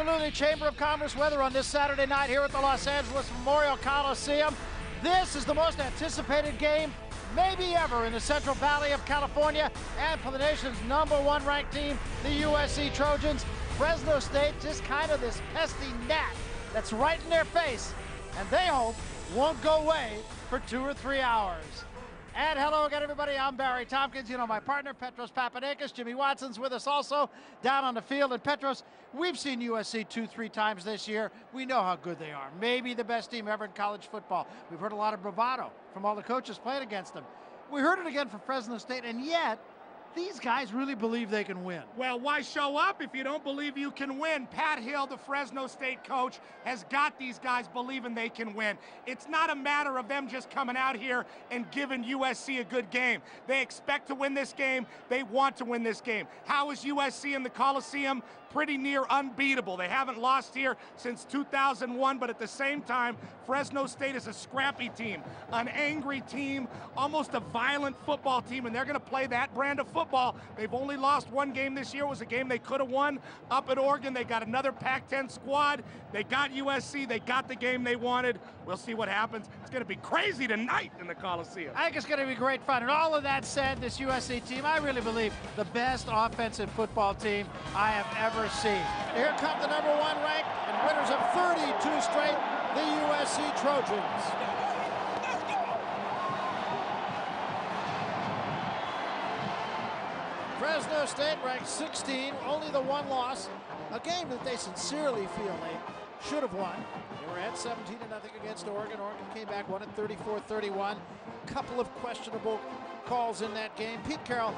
absolutely Chamber of Commerce weather on this Saturday night here at the Los Angeles Memorial Coliseum. This is the most anticipated game maybe ever in the Central Valley of California, and for the nation's #1 ranked team, the USC Trojans. Fresno State just kind of this pesky gnat that's right in their face, and they hope won't go away for 2 or 3 hours. And hello again, everybody. I'm Barry Tompkins. You know my partner, Petros Papadakis. Jimmy Watson's with us also down on the field. And Petros, we've seen USC 2-3 times this year. We know how good they are. Maybe the best team ever in college football. We've heard a lot of bravado from all the coaches playing against them. We heard it again from Fresno State, and yet these guys really believe they can win. Well, why show up if you don't believe you can win? Pat Hill, the Fresno State coach, has got these guys believing they can win. It's not a matter of them just coming out here and giving USC a good game. They expect to win this game. They want to win this game. How is USC in the Coliseum? Pretty near unbeatable. They haven't lost here since 2001, but at the same time, Fresno State is a scrappy team, an angry team, almost a violent football team, and they're going to play that brand of football. They've only lost one game this year. It was a game they could have won up at Oregon. They got another Pac-10 squad. They got USC. They got the game they wanted. We'll see what happens. It's going to be crazy tonight in the Coliseum. I think it's going to be great fun. And all of that said, this USC team, I really believe the best offensive football team I have ever seen. Here come the #1 ranked and winners of 32 straight, the USC Trojans. Let's go. Fresno State ranked 16, only the one loss, a game that they sincerely feel they should have won. They were at 17-0 against Oregon. Oregon came back, won at 34-31. A couple of questionable calls in that game. Pete Carroll,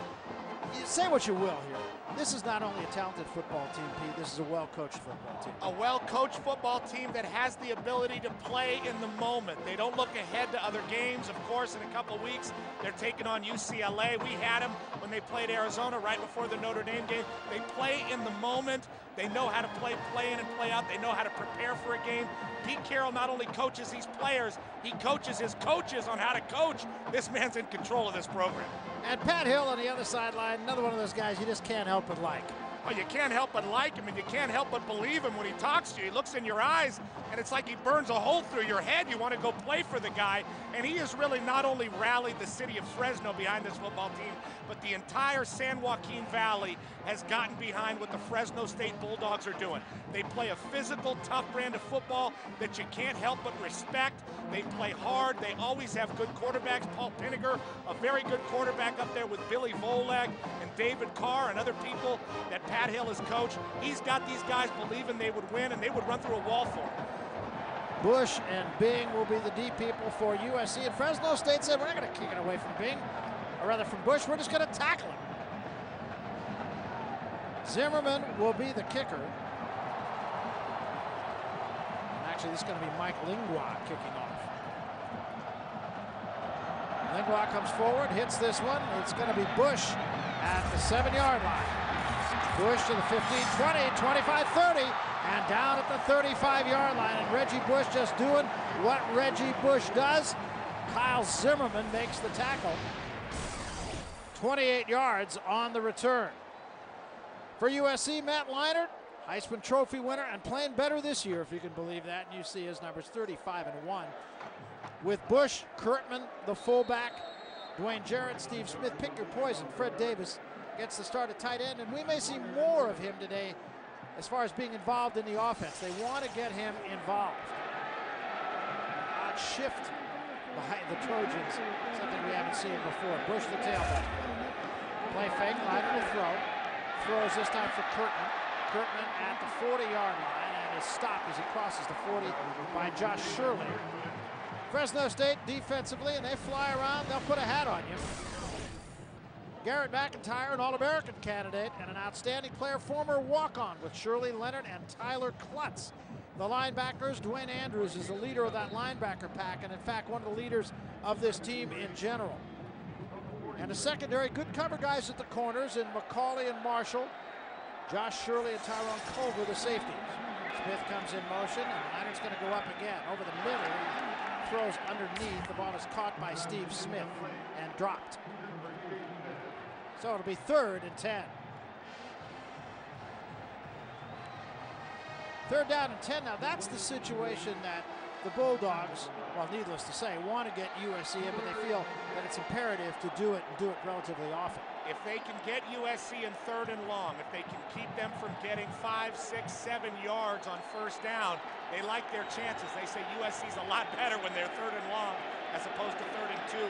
you say what you will here. This is not only a talented football team, Pete, this is a well-coached football team. A well-coached football team that has the ability to play in the moment. They don't look ahead to other games. Of course, in a couple of weeks, they're taking on UCLA. We had them when they played Arizona right before the Notre Dame game. They play in the moment. They know how to play in and play out. They know how to prepare for a game. Pete Carroll not only coaches these players, he coaches his coaches on how to coach. This man's in control of this program. And Pat Hill on the other sideline, another one of those guys you just can't help but like. Well, you can't help but like him, and you can't help but believe him when he talks to you. He looks in your eyes, and it's like he burns a hole through your head. You want to go play for the guy, and he has really not only rallied the city of Fresno behind this football team, but the entire San Joaquin Valley has gotten behind what the Fresno State Bulldogs are doing. They play a physical, tough brand of football that you can't help but respect. They play hard. They always have good quarterbacks. Paul Pinegar, a very good quarterback up there with Billy Volek and David Carr and other people that Pat Hill is coach. He's got these guys believing they would win, and they would run through a wall for him. Bush and Bing will be the D people for USC. And Fresno State said, we're not going to kick it away from Bing, or rather from Bush. We're just going to tackle him. Zimmerman will be the kicker. And actually, this is going to be Mike Lingua kicking off. Lingua comes forward, hits this one. It's going to be Bush at the 7-yard line. Bush to the 15, 20, 25, 30, and down at the 35-yard line. And Reggie Bush just doing what Reggie Bush does. Kyle Zimmerman makes the tackle. 28 yards on the return. For USC, Matt Leinart, Heisman Trophy winner, and playing better this year, if you can believe that. And you see his numbers, 35-1. With Bush, Kirtman, the fullback, Dwayne Jarrett, Steve Smith, pick your poison, Fred Davis gets the start at tight end, and we may see more of him today as far as being involved in the offense. They want to get him involved. Odd shift behind the Trojans, something we haven't seen before. Bush the tailback. Play fake, Liner to throw. Throws this time for Kirtman. Kirtman at the 40-yard line, and is stopped as he crosses the 40 by Josh Shirley. Fresno State defensively, and they fly around. They'll put a hat on you. Garrett McIntyre, an All-American candidate and an outstanding player, former walk-on with Shirley Leonard and Tyler Klutz. The linebackers, Dwayne Andrews is the leader of that linebacker pack, and in fact, one of the leaders of this team in general. And the secondary, good cover guys at the corners in McCauley and Marshall. Josh Shirley and Tyrone Culver, the safeties. Smith comes in motion, and Leonard's going to go up again over the middle. Throws underneath. The ball is caught by Steve Smith and dropped. So it'll be 3rd and 10. They're down at 10 now. That's the situation that the Bulldogs, well, needless to say, want to get USC in, but they feel that it's imperative to do it and do it relatively often. If they can get USC in third and long, if they can keep them from getting 5, 6, 7 yards on first down, they like their chances. They say USC's a lot better when they're third and long as opposed to third and two.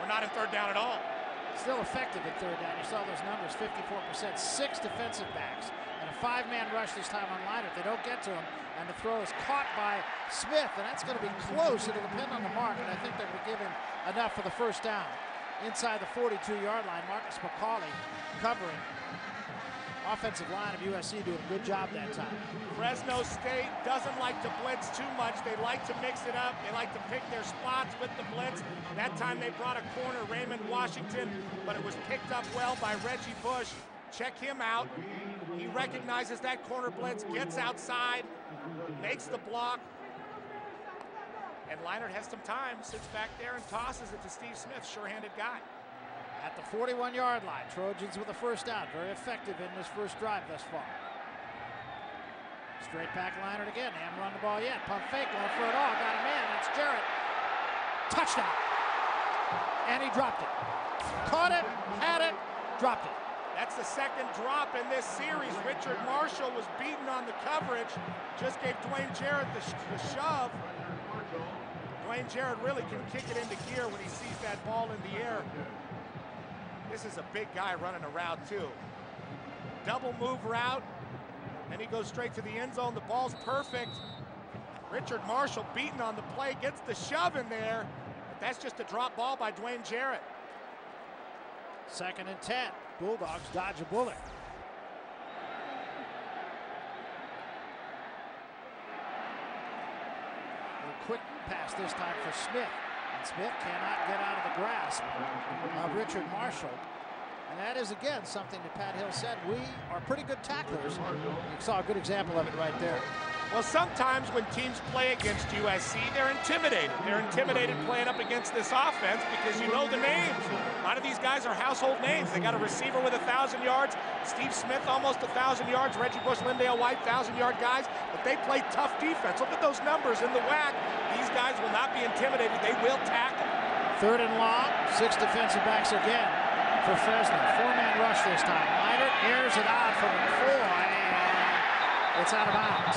We're not in third down at all. Still effective at third down. You saw those numbers, 54%, 6 defensive backs, and a 5-man rush this time on Leinart. If they don't get to him, and the throw is caught by Smith, and that's going to be close. It'll depend on the mark, and I think they're going to give him enough for the first down. Inside the 42-yard line, Marcus McCauley covering. Offensive line of USC doing a good job that time. Fresno State doesn't like to blitz too much. They like to mix it up. They like to pick their spots with the blitz. That time they brought a corner, Raymond Washington, but it was picked up well by Reggie Bush. Check him out. He recognizes that corner blitz, gets outside, makes the block. And Leinart has some time, sits back there and tosses it to Steve Smith, sure-handed guy. At the 41-yard line, Trojans with a first down. Very effective in this first drive thus far. Straight back Leinart again. They haven't run the ball yet. Pump fake, going for it all. Got him in. It's Jarrett. Touchdown. And he dropped it. Caught it, had it, dropped it. That's the second drop in this series. Richard Marshall was beaten on the coverage. Just gave Dwayne Jarrett the shove. Dwayne Jarrett really can kick it into gear when he sees that ball in the air. This is a big guy running around too. Double move route, and he goes straight to the end zone. The ball's perfect. Richard Marshall beaten on the play, gets the shove in there, but that's just a drop ball by Dwayne Jarrett. Second and 10. Bulldogs dodge a bullet. A quick pass this time for Smith. Smith cannot get out of the grasp of Richard Marshall. And that is, again, something that Pat Hill said. We are pretty good tacklers. You saw a good example of it right there. Well, sometimes when teams play against USC, they're intimidated. They're intimidated playing up against this offense because you know the names. A lot of these guys are household names. They got a receiver with 1,000 yards. Steve Smith almost 1,000 yards. Reggie Bush, Lindale White, 1,000-yard guys. But they play tough defense. Look at those numbers in the WAC. These guys will not be intimidated. They will tackle. Third and long, 6 defensive backs again for Fresno. 4-man rush this time. Leinart airs it out from the 4. It's out of bounds.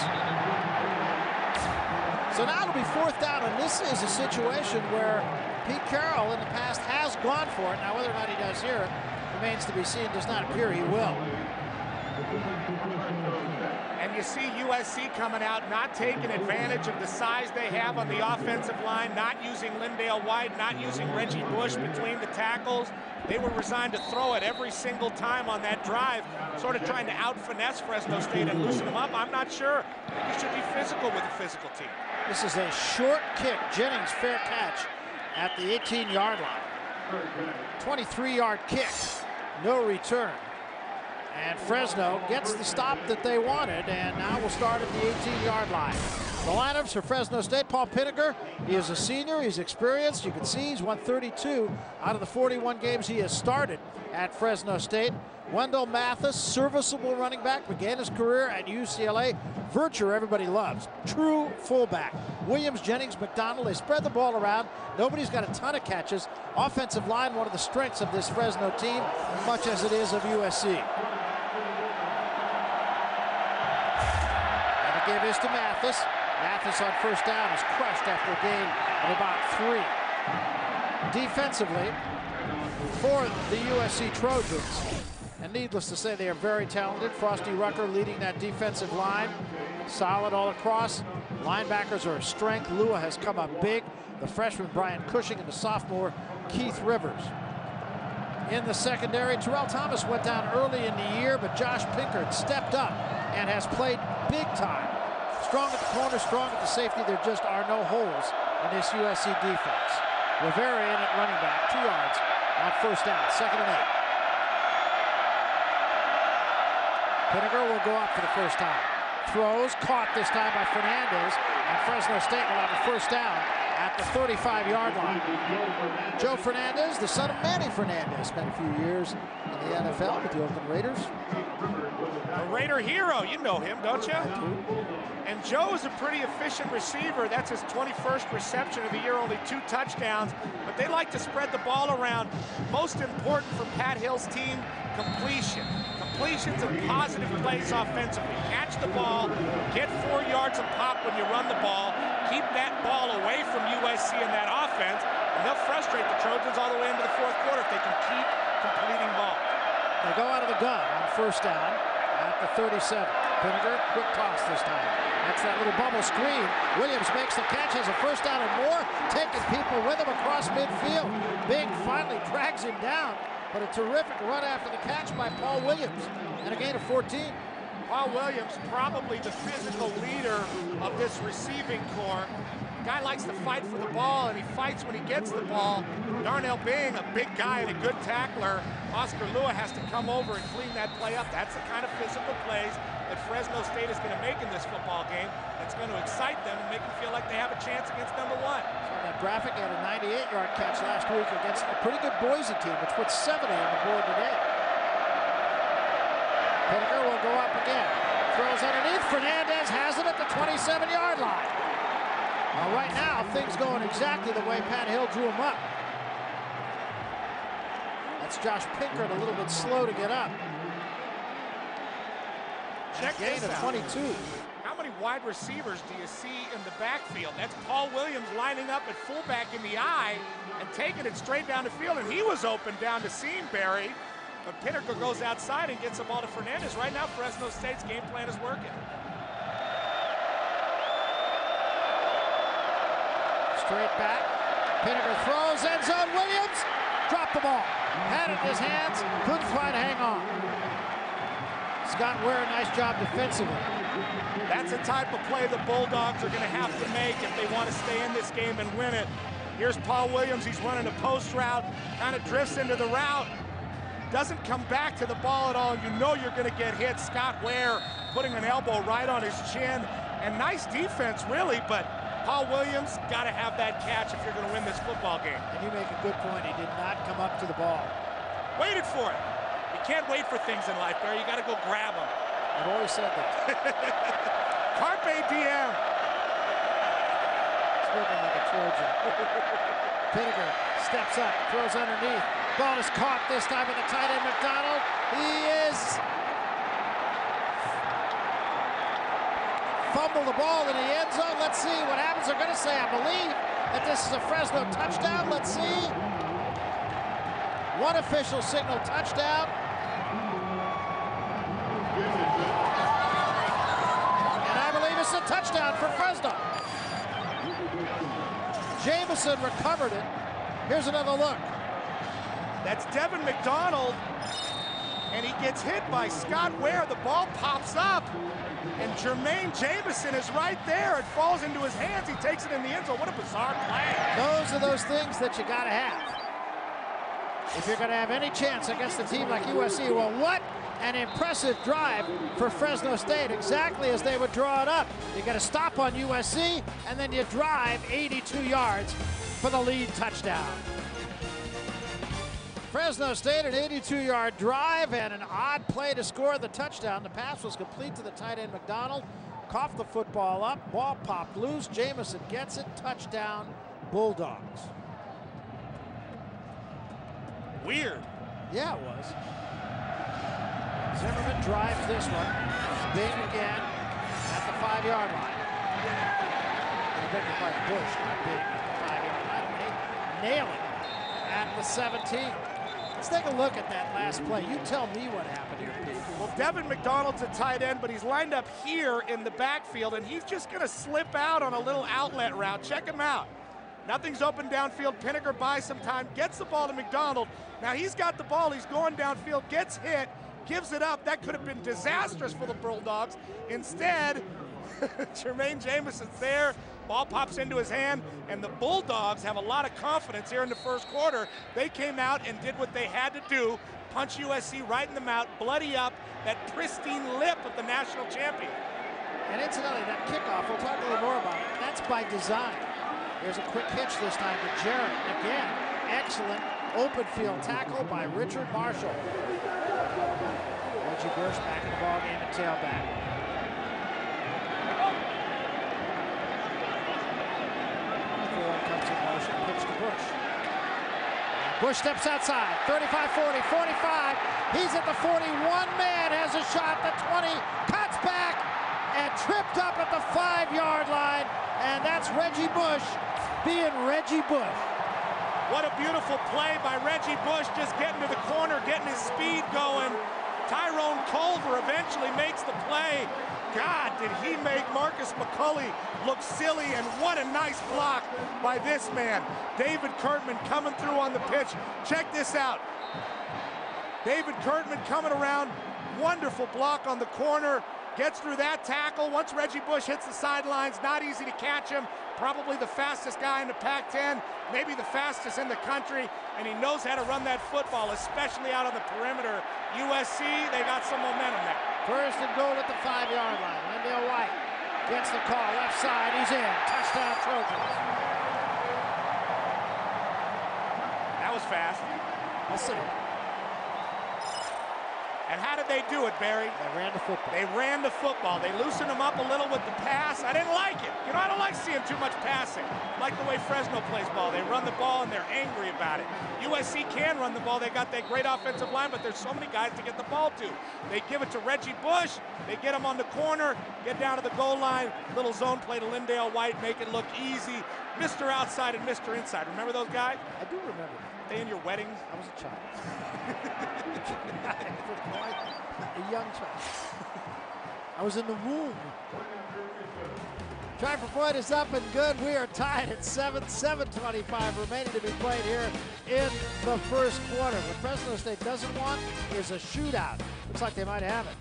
So now it'll be fourth down, and this is a situation where Pete Carroll in the past has gone for it. Now, whether or not he does here remains to be seen. Does not appear he will. And you see USC coming out, not taking advantage of the size they have on the offensive line, not using Lindale White, not using Reggie Bush between the tackles. They were resigned to throw it every single time on that drive, sort of trying to out-finesse Fresno State and loosen them up. I'm not sure. You should be physical with a physical team. This is a short kick. Jennings, fair catch at the 18-yard line. 23-yard kick, no return. And Fresno gets the stop that they wanted, and now we'll start at the 18-yard line. The lineups for Fresno State, Paul Pinegar. He is a senior, he's experienced. You can see he's won 32 out of the 41 games he has started at Fresno State. Wendell Mathis, serviceable running back, began his career at UCLA. Virtue, everybody loves, true fullback. Williams, Jennings, McDonald, they spread the ball around. Nobody's got a ton of catches. Offensive line, one of the strengths of this Fresno team, as much as it is of USC. Give this to Mathis. Mathis on first down is crushed after a gain of about 3. Defensively, for the USC Trojans, and needless to say, they are very talented. Frosty Rucker leading that defensive line. Solid all across. Linebackers are a strength. Lua has come up big. The freshman Brian Cushing and the sophomore Keith Rivers. In the secondary, Terrell Thomas went down early in the year, but Josh Pinkard stepped up and has played big time. Strong at the corner, strong at the safety. There just are no holes in this USC defense. Rivera in at running back, 2 yards on first down, 2nd and 8. Pinegar will go up for the first time. Throws, caught this time by Fernandez, And Fresno State will have a first down at the 35-yard line. Joe Fernandez, the son of Manny Fernandez, spent a few years in the NFL with the Oakland Raiders. A Raider hero, you know him, don't you? And Joe is a pretty efficient receiver. That's his 21st reception of the year, only 2 touchdowns. But they like to spread the ball around. Most important for Pat Hill's team, completion. Completions and positive plays offensively. Catch the ball, get 4 yards of pop when you run the ball, keep that ball away from USC in that offense, and they'll frustrate the Trojans all the way into the fourth quarter if they can keep completing ball. They go out of the gun on first down at the 37. Pinegar, quick toss this time. That's that little bubble screen. Williams makes the catch, has a first down and more, taking people with him across midfield. Bing finally drags him down, but a terrific run after the catch by Paul Williams, and a gain of 14. Paul Williams, probably the physical leader of this receiving corps. Guy likes to fight for the ball, and he fights when he gets the ball. Darnell Bing, a big guy and a good tackler. Oscar Lua has to come over and clean that play up. That's the kind of physical plays that Fresno State is going to make in this football game. It's going to excite them and make them feel like they have a chance against #1. That graphic had a 98-yard catch last week against a pretty good Boise team, which put 70 on the board today. Pinegar will go up again. Throws underneath. Fernandez has it at the 27-yard line. Well, right now, things going exactly the way Pat Hill drew him up. That's Josh Pinegar, a little bit slow to get up. Check this out. Gain of 22. How many wide receivers do you see in the backfield? That's Paul Williams lining up at fullback in the eye and taking it straight down the field, and he was open down the seam, Barry. But Pinegar goes outside and gets the ball to Fernandez. Right now, Fresno State's game plan is working. Straight back. Pinegar throws, end zone. Williams dropped the ball. Had it in his hands, couldn't quite hang on. Scott Ware, nice job defensively. That's the type of play the Bulldogs are going to have to make if they want to stay in this game and win it. Here's Paul Williams. He's running a post route, kind of drifts into the route, doesn't come back to the ball at all. You know you're going to get hit. Scott Ware putting an elbow right on his chin. And nice defense, really, but Paul Williams got to have that catch if you're going to win this football game. And you make a good point. He did not come up to the ball. Waited for it. You can't wait for things in life, Barry. You got to go grab them. I've always said that. Carpe diem. Speaking like a Trojan. Pinegar steps up, throws underneath. Ball is caught this time in the tight end, McDonald. He is... Fumble the ball in the end zone. Let's see what happens. They're going to say, I believe, that this is a Fresno touchdown. Let's see. One official signal touchdown. And I believe it's a touchdown for Fresno. Jamison recovered it. Here's another look. That's Devin McDonald, and he gets hit by Scott Ware. The ball pops up, and Jermaine Jamison is right there. It falls into his hands. He takes it in the end zone. What a bizarre play. Those are those things that you got to have if you're going to have any chance against a team like USC. Well, what an impressive drive for Fresno State, exactly as they would draw it up. You got to stop on USC, and then you drive 82 yards for the lead touchdown. Fresno State, an 82-yard drive and an odd play to score the touchdown. The pass was complete to the tight end, McDonald. Coughed the football up, ball popped loose. Jamison gets it, touchdown, Bulldogs. Weird. Yeah, it was. Zimmerman drives this one. Bing again at the 5-yard line. He picked it by Bush, not Bing, at the 5-yard line. Nailing at the 17. Let's take a look at that last play. You tell me what happened here, Pete. Well, Devin McDonald's a tight end, but he's lined up here in the backfield, and he's just going to slip out on a little outlet route. Check him out. Nothing's open downfield. Pinegar buys some time, gets the ball to McDonald. Now he's got the ball. He's going downfield, gets hit, gives it up. That could have been disastrous for the Bulldogs. Instead, Jermaine Jamison's there. Ball pops into his hand, and the Bulldogs have a lot of confidence here in the first quarter. They came out and did what they had to do, punch USC right in the mouth, bloody up that pristine lip of the national champion. And incidentally, that kickoff, we'll talk a little more about it. that's by design. There's a quick hitch this time to Jarrett. Again, excellent open field tackle by Richard Marshall. Reggie Bush back in the ball game at tailback. Bush steps outside, 35, 40, 45. He's at the 41, man has a shot, the 20, cuts back and tripped up at the 5-yard line. And that's Reggie Bush being Reggie Bush. What a beautiful play by Reggie Bush, just getting to the corner, getting his speed going. Tyrone Culver eventually makes the play. God, did he make Marcus McCauley look silly, and what a nice block by this man. David Kirtman coming through on the pitch. Check this out. David Kirtman coming around, wonderful block on the corner, gets through that tackle. Once Reggie Bush hits the sidelines, not easy to catch him. Probably the fastest guy in the Pac-10, maybe the fastest in the country, and he knows how to run that football, especially out on the perimeter. USC, they got some momentum there. First and goal at the 5-yard line. Lindale White gets the call, left side, he's in. Touchdown Trojans. That was fast. Listen. And how did they do it, Barry? They ran the football. They ran the football. They loosened him up a little with the pass. I didn't like it. You know, I don't like seeing too much passing. I like the way Fresno plays ball. They run the ball, and they're angry about it. USC can run the ball. They got that great offensive line, but there's so many guys to get the ball to. They give it to Reggie Bush. They get him on the corner, get down to the goal line. Little zone play to Lindale White, make it look easy. Mr. Outside and Mr. Inside. Remember those guys? I do remember. Were they in your wedding? I was a child. A young child. I was in the womb. Try for point is up and good. We are tied at 7, 7:25 remaining to be played here in the first quarter. What Fresno State doesn't want is a shootout. Looks like they might have it.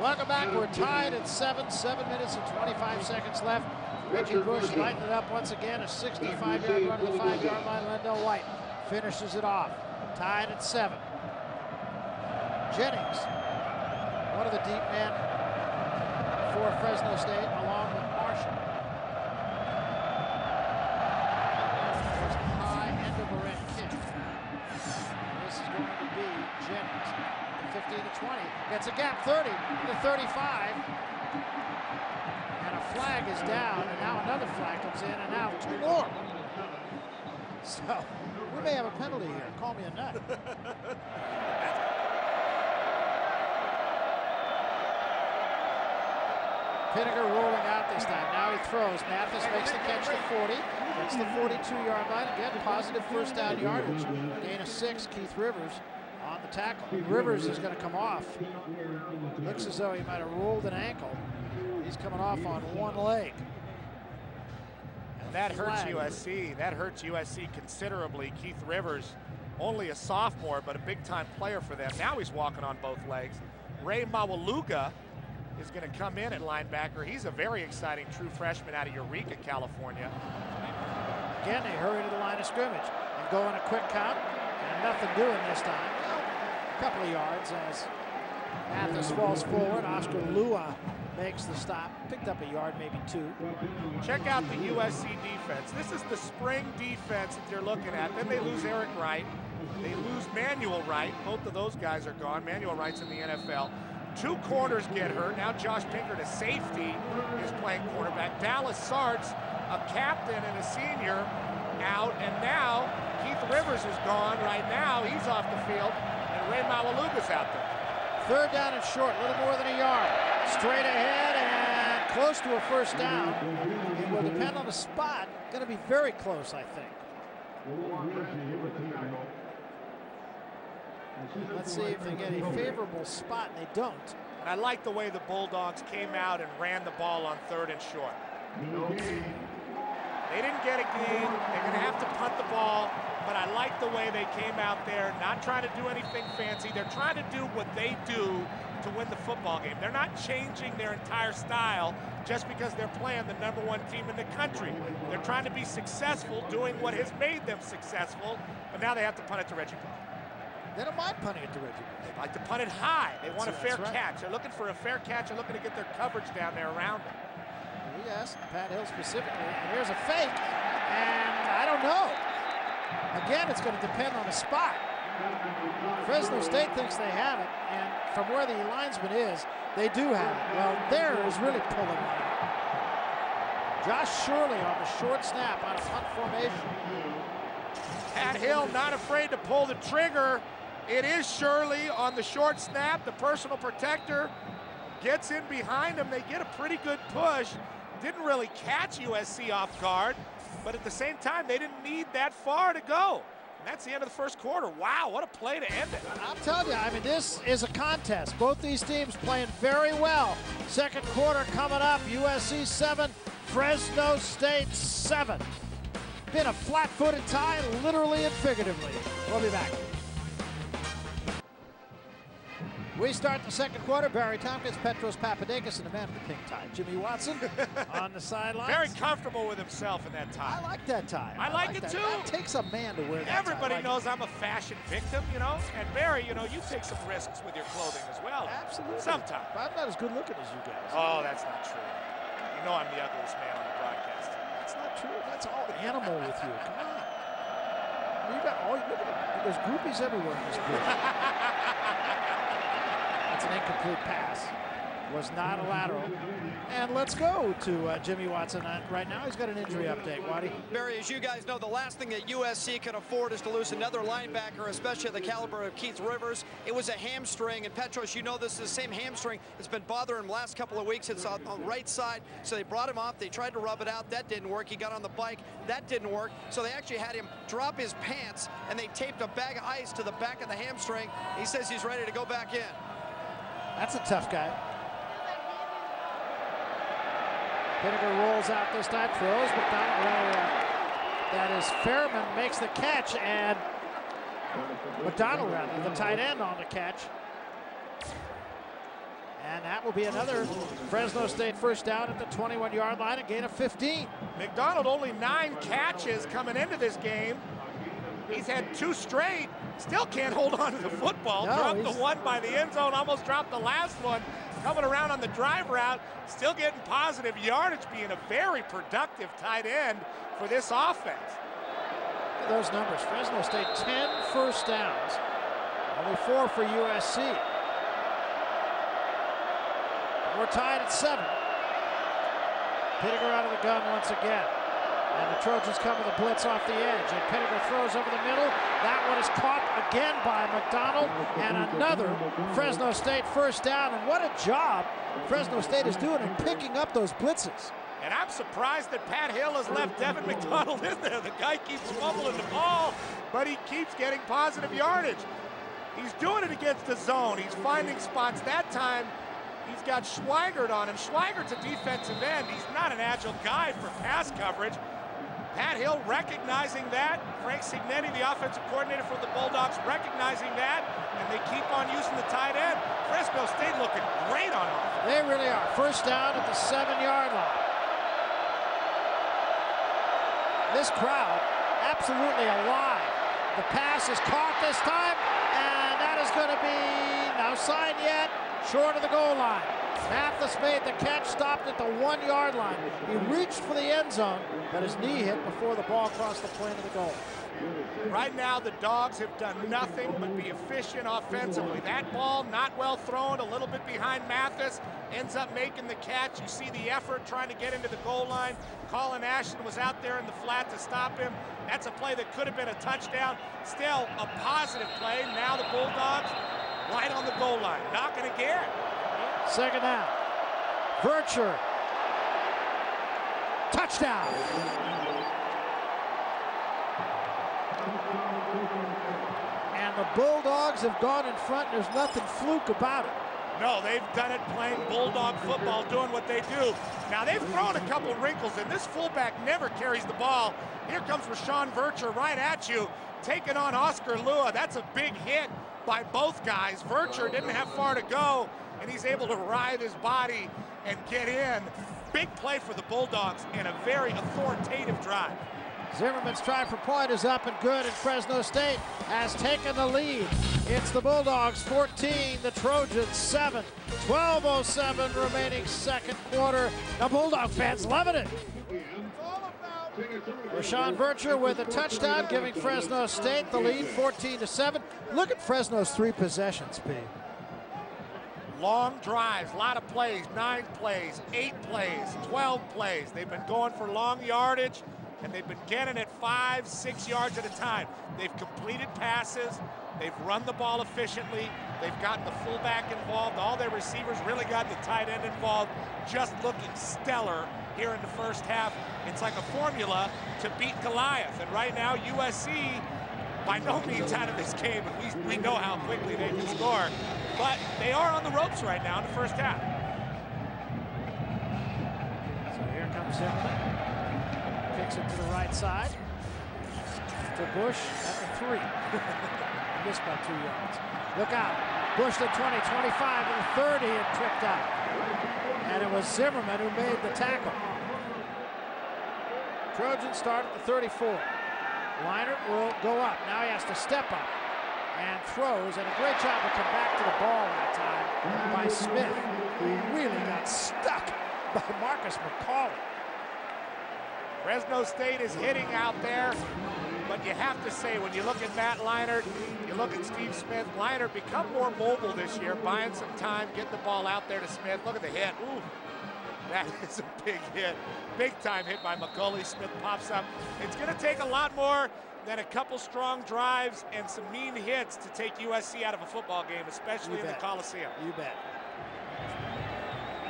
Welcome back. We're tied at 7, 7 minutes and 25 seconds left. Reggie Bush lighting it up once again. A 65-yard run to the 5-yard line. Lindale White finishes it off. Tied at 7. Jennings, one of the deep men for Fresno State, along with Marshall. There's the high end of a red kick. This is going to be Jennings. 15 to 20. Gets a gap. 30 to 35. And a flag is down. And now another flag comes in. And now two more. So we may have a penalty here. Call me a nut. Pinegar rolling out this time. Now he throws. Mathis makes the catch to 40. That's the 42-yard line. Again, positive first down yardage. Gain of 6. Keith Rivers on the tackle. Rivers is going to come off. Looks as though he might have rolled an ankle. He's coming off on one leg. And that hurts USC. That hurts USC considerably. Keith Rivers, only a sophomore, but a big-time player for them. Now he's walking on both legs. Ray Mawaluga is going to come in at linebacker. He's a very exciting true freshman out of Eureka, California. Again, they hurry to the line of scrimmage and go in a quick count. And nothing doing this time. A couple of yards as Mathis falls forward. Oscar Lua makes the stop. Picked up a yard, maybe 2. Check out the USC defense. This is the spring defense that you're looking at. Then they lose Eric Wright. They lose Manuel Wright. Both of those guys are gone. Manuel Wright's in the NFL. 2 corners get hurt. Now Josh Pinegar, a safety, is playing quarterback. Dallas Sartz, a captain and a senior, out. And now Keith Rivers is gone. Right now he's off the field, and Ray Mawaluga's out there. Third down and short, a little more than a yard. Straight ahead and close to a first down. It will depend on the spot. Going to be very close, I think. Let's see if they get a favorable spot. They don't. And I like the way the Bulldogs came out and ran the ball on 3rd and short. They didn't get a gain. They're going to have to punt the ball. But I like the way they came out there, not trying to do anything fancy. They're trying to do what they do to win the football game. They're not changing their entire style just because they're playing the #1 team in the country. They're trying to be successful doing what has made them successful. But now they have to punt it to Reggie Bush. They don't mind punting it to Reggie Bush. They like to punt it high. They want a fair catch. They're looking for a fair catch. They're looking to get their coverage down there around it. He asked Pat Hill specifically. And here's a fake, and I don't know. Again, it's going to depend on the spot. Fresno State thinks they have it, and from where the linesman is, they do have it. Well, there is really pulling on it. Josh Shirley on the short snap out of punt formation. Pat Hill not afraid to pull the trigger. It is Shirley on the short snap. The personal protector gets in behind him. They get a pretty good push. Didn't really catch USC off guard, but at the same time, they didn't need that far to go. And that's the end of the first quarter. Wow, what a play to end it. I'll tell you, I mean, this is a contest. Both these teams playing very well. Second quarter coming up, USC 7, Fresno State 7. Been a flat-footed tie, literally and figuratively. We'll be back. We start the second quarter. Barry Tompkins, Petros Papadakis, and the man with the pink tie, Jimmy Watson, on the sidelines. Very comfortable with himself in that tie. I like that tie. I like it too. That takes a man to wear that. Everybody tie. Knows I'm a fashion victim, you know. And Barry, you know, you take some risks with your clothing as well. Absolutely. Sometimes. But I'm not as good looking as you guys. Oh, that's not true. You know I'm the ugliest man on the broadcast. That's not true. That's all animal with you. Come on. You got all. Look at there's groupies everywhere in this group. An incomplete pass, was not a lateral. And let's go to Jimmy Watson. Right now, he's got an injury update, Waddy. Barry, as you guys know, the last thing that USC can afford is to lose another linebacker, especially at the caliber of Keith Rivers. It was a hamstring, and Petros, you know this is the same hamstring that's been bothering him last couple of weeks. It's on the right side, so they brought him off. They tried to rub it out. That didn't work. He got on the bike. That didn't work. So they actually had him drop his pants, and they taped a bag of ice to the back of the hamstring. He says he's ready to go back in. That's a tough guy. Pinegar rolls out this time, throws, but not well. That is Fairman makes the catch, and McDonald, rather, the tight end on the catch. And that will be another Fresno State first down at the 21-yard line, a gain of 15. McDonald only 9 catches coming into this game. He's had 2 straight, still can't hold on to the football. No, dropped the one by the end zone, almost dropped the last one. Coming around on the drive route, still getting positive yardage, being a very productive tight end for this offense. Look at those numbers. Fresno State, 10 first downs, only 4 for USC. We're tied at 7. Pinegar out of the gun once again. And the Trojans come with a blitz off the edge, and Pinegar throws over the middle. That one is caught again by McDonald, and another Fresno State first down. And what a job Fresno State is doing in picking up those blitzes. And I'm surprised that Pat Hill has left Devin McDonald in there. The guy keeps fumbling the ball, but he keeps getting positive yardage. He's doing it against the zone. He's finding spots. That time, he's got Schweigert on him. Schweigert's a defensive end. He's not an agile guy for pass coverage. Pat Hill recognizing that. Frank Signetti, the offensive coordinator for the Bulldogs, recognizing that, and they keep on using the tight end. Fresno State looking great on offense. They really are. First down at the 7-yard line. This crowd absolutely alive. The pass is caught this time, and that is going to be no sign yet, short of the goal line. Mathis made the catch, stopped at the 1-yard line. He reached for the end zone, but his knee hit before the ball crossed the plane of the goal. Right now, the Dogs have done nothing but be efficient offensively. That ball, not well thrown, a little bit behind Mathis, ends up making the catch. You see the effort trying to get into the goal line. Colin Ashton was out there in the flat to stop him. That's a play that could have been a touchdown. Still a positive play. Now the Bulldogs right on the goal line, knocking again. Second down. Virtue. Touchdown. And the Bulldogs have gone in front. There's nothing fluke about it. No, they've done it playing Bulldog football, doing what they do. Now, they've thrown a couple wrinkles, and this fullback never carries the ball. Here comes Rashawn Virtue right at you, taking on Oscar Lua. That's a big hit by both guys. Virtue didn't have far to go, and he's able to writhe his body and get in. Big play for the Bulldogs and a very authoritative drive. Zimmerman's try for point is up and good, and Fresno State has taken the lead. It's the Bulldogs 14, the Trojans 7. 12:07 remaining second quarter. The Bulldog fans loving it. Rashawn Virtue with a touchdown, giving Fresno State the lead, 14-7. Look at Fresno's three possessions, Pete. Long drives, a lot of plays, 9 plays, 8 plays, 12 plays. They've been going for long yardage, and they've been getting it 5-6 yards at a time. They've completed passes. They've run the ball efficiently. They've gotten the fullback involved. All their receivers really got the tight end involved. Just looking stellar here in the first half. It's like a formula to beat Goliath. And right now, USC, by no means out of this game, and we know how quickly they can score. But they are on the ropes right now in the first half. So here comes Hickman. Kicks it to the right side. To Bush at the 3. Missed by 2 yards. Look out. Bush to 20, 25, and 30, and tripped out. And it was Zimmerman who made the tackle. Trojans start at the 34. Leinart will go up. Now he has to step up and throws, and a great job to come back to the ball that time by Smith, who really got stuck by Marcus McCauley. Fresno State is hitting out there. But you have to say, when you look at Matt Leinart, you look at Steve Smith, Leinart become more mobile this year, buying some time, getting the ball out there to Smith. Look at the hit. Ooh, that is a big hit. Big time hit by McCauley. Smith pops up. It's going to take a lot more than a couple strong drives and some mean hits to take USC out of a football game, especially in the Coliseum. You bet.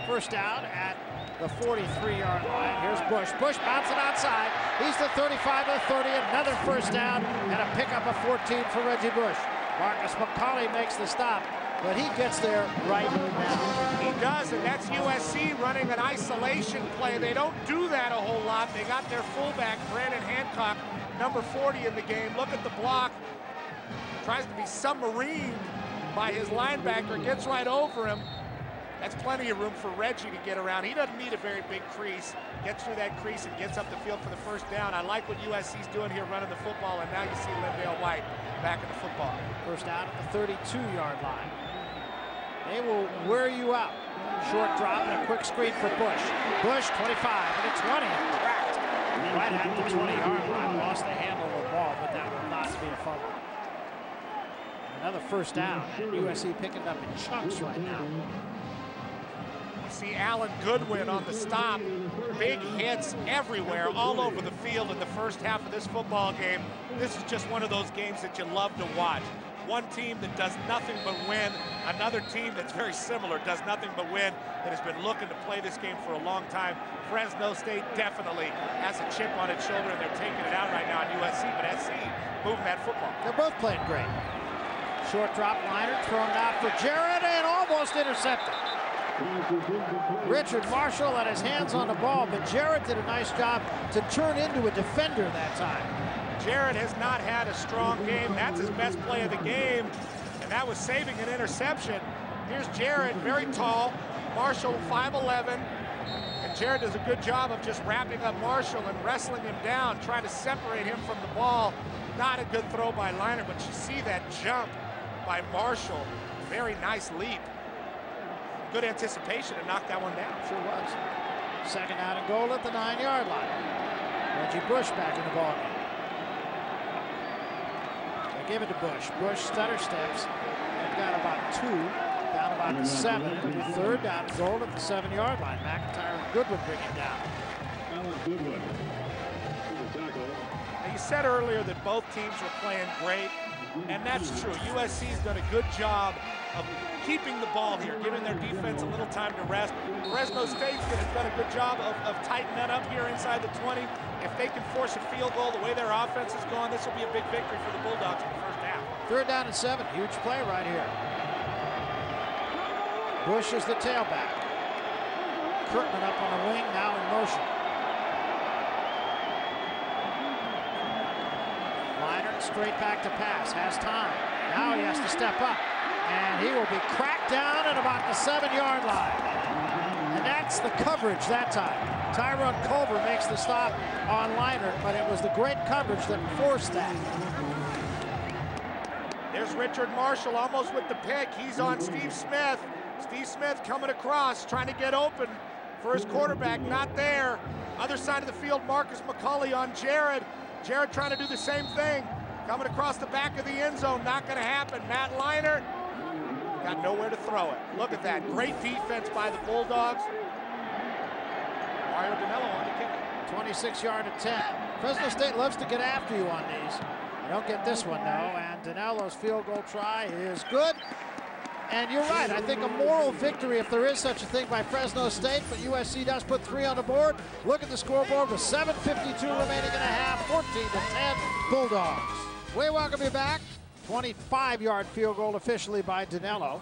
First down at the 43-yard line. Here's Bush. Bush bouncing outside. He's the 35 to the 30. Another first down and a pickup of 14 for Reggie Bush. Marcus McCauley makes the stop, but he gets there right now. He does, and that's USC running an isolation play. They don't do that a whole lot. They got their fullback, Brandon Hancock, number 40 in the game. Look at the block. Tries to be submarined by his linebacker. Gets right over him. That's plenty of room for Reggie to get around. He doesn't need a very big crease. Gets through that crease and gets up the field for the first down. I like what USC's doing here running the football, and now you see Lindale White back in the football. First down at the 32-yard line. They will wear you out. Short drop and a quick screen for Bush. Bush, 25, and a 20. Cracked. Right at the 20-yard line. Lost the handle of the ball, but that will not be a fumble. Another first down. USC picking up in chunks right now. See Allen Goodwin on the stop. Big hits everywhere, all over the field in the first half of this football game. This is just one of those games that you love to watch. One team that does nothing but win, another team that's very similar, does nothing but win, that has been looking to play this game for a long time. Fresno State definitely has a chip on its shoulder, and they're taking it out right now on USC, but SC moving that football. They're both playing great. Short drop, Leinart thrown out for Jarrett, and almost intercepted. Richard Marshall had his hands on the ball, but Jarrett did a nice job to turn into a defender that time. Jarrett has not had a strong game. That's his best play of the game, and that was saving an interception. Here's Jarrett, very tall. Marshall, 5'11", and Jarrett does a good job of just wrapping up Marshall and wrestling him down, trying to separate him from the ball. Not a good throw by Leinart, but you see that jump by Marshall. Very nice leap. Good anticipation to knock that one down. Sure was. Second out and goal at the 9-yard line. Reggie Bush back in the ballgame. They give it to Bush. Bush stutter steps. They've got about 2, down about 7. The third down and goal at the 7-yard line. McIntyre and Goodwin bring him down. Goodwin. Now you said earlier that both teams were playing great, and that's true. USC's done a good job of keeping the ball here, giving their defense a little time to rest. Fresno State's done a good job of tightening that up here inside the 20. If they can force a field goal the way their offense is going, this will be a big victory for the Bulldogs in the first half. Third down and 7, huge play right here. Bush is the tailback. Kirtman up on the wing, now in motion. Leinart straight back to pass, has time. Now he has to step up. And he will be cracked down at about the 7-yard line. And that's the coverage that time. Tyrone Culver makes the stop on Leinart, but it was the great coverage that forced that. There's Richard Marshall almost with the pick. He's on Steve Smith. Steve Smith coming across, trying to get open for his quarterback. Not there. Other side of the field, Marcus McCauley on Jarrett. Jarrett trying to do the same thing. Coming across the back of the end zone. Not going to happen. Matt Leinart got nowhere to throw it. Look at that. Great defense by the Bulldogs. Mario DiMello on the kick. 26-yard attempt. Fresno State loves to get after you on these. You don't get this one, though, and Dinello's field goal try is good. And you're right, I think a moral victory, if there is such a thing, by Fresno State, but USC does put 3 on the board. Look at the scoreboard with 7:52 remaining and a half, 14-10 Bulldogs. We welcome you back. 25-yard field goal officially by Dinello.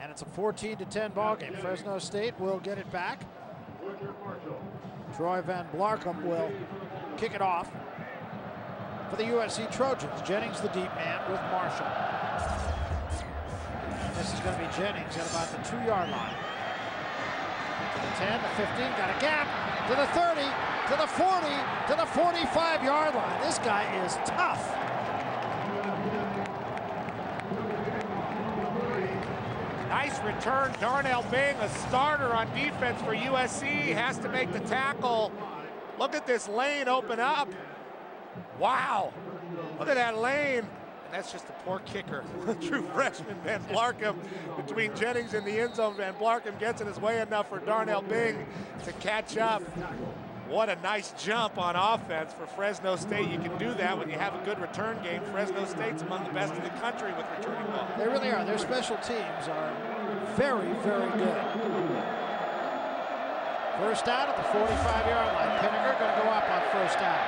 And it's a 14-10 ball game. Fresno State will get it back. Troy Van Blarkum will kick it off for the USC Trojans. Jennings, the deep man, with Marshall. This is going to be Jennings at about the 2-yard line. To the 10, the 15, got a gap, to the 30, to the 40, to the 45-yard line. This guy is tough. Nice return, Darnell Bing, a starter on defense for USC, has to make the tackle. Look at this lane open up. Wow, look at that lane. And that's just a poor kicker, true freshman Van Blarkum. Between Jennings and the end zone, Van Blarkum gets in his way enough for Darnell Bing to catch up. What a nice jump on offense for Fresno State. You can do that when you have a good return game. Fresno State's among the best in the country with returning ball. They really are. Their special teams are very, very good. First down at the 45-yard line. Pinegar going to go up on first down.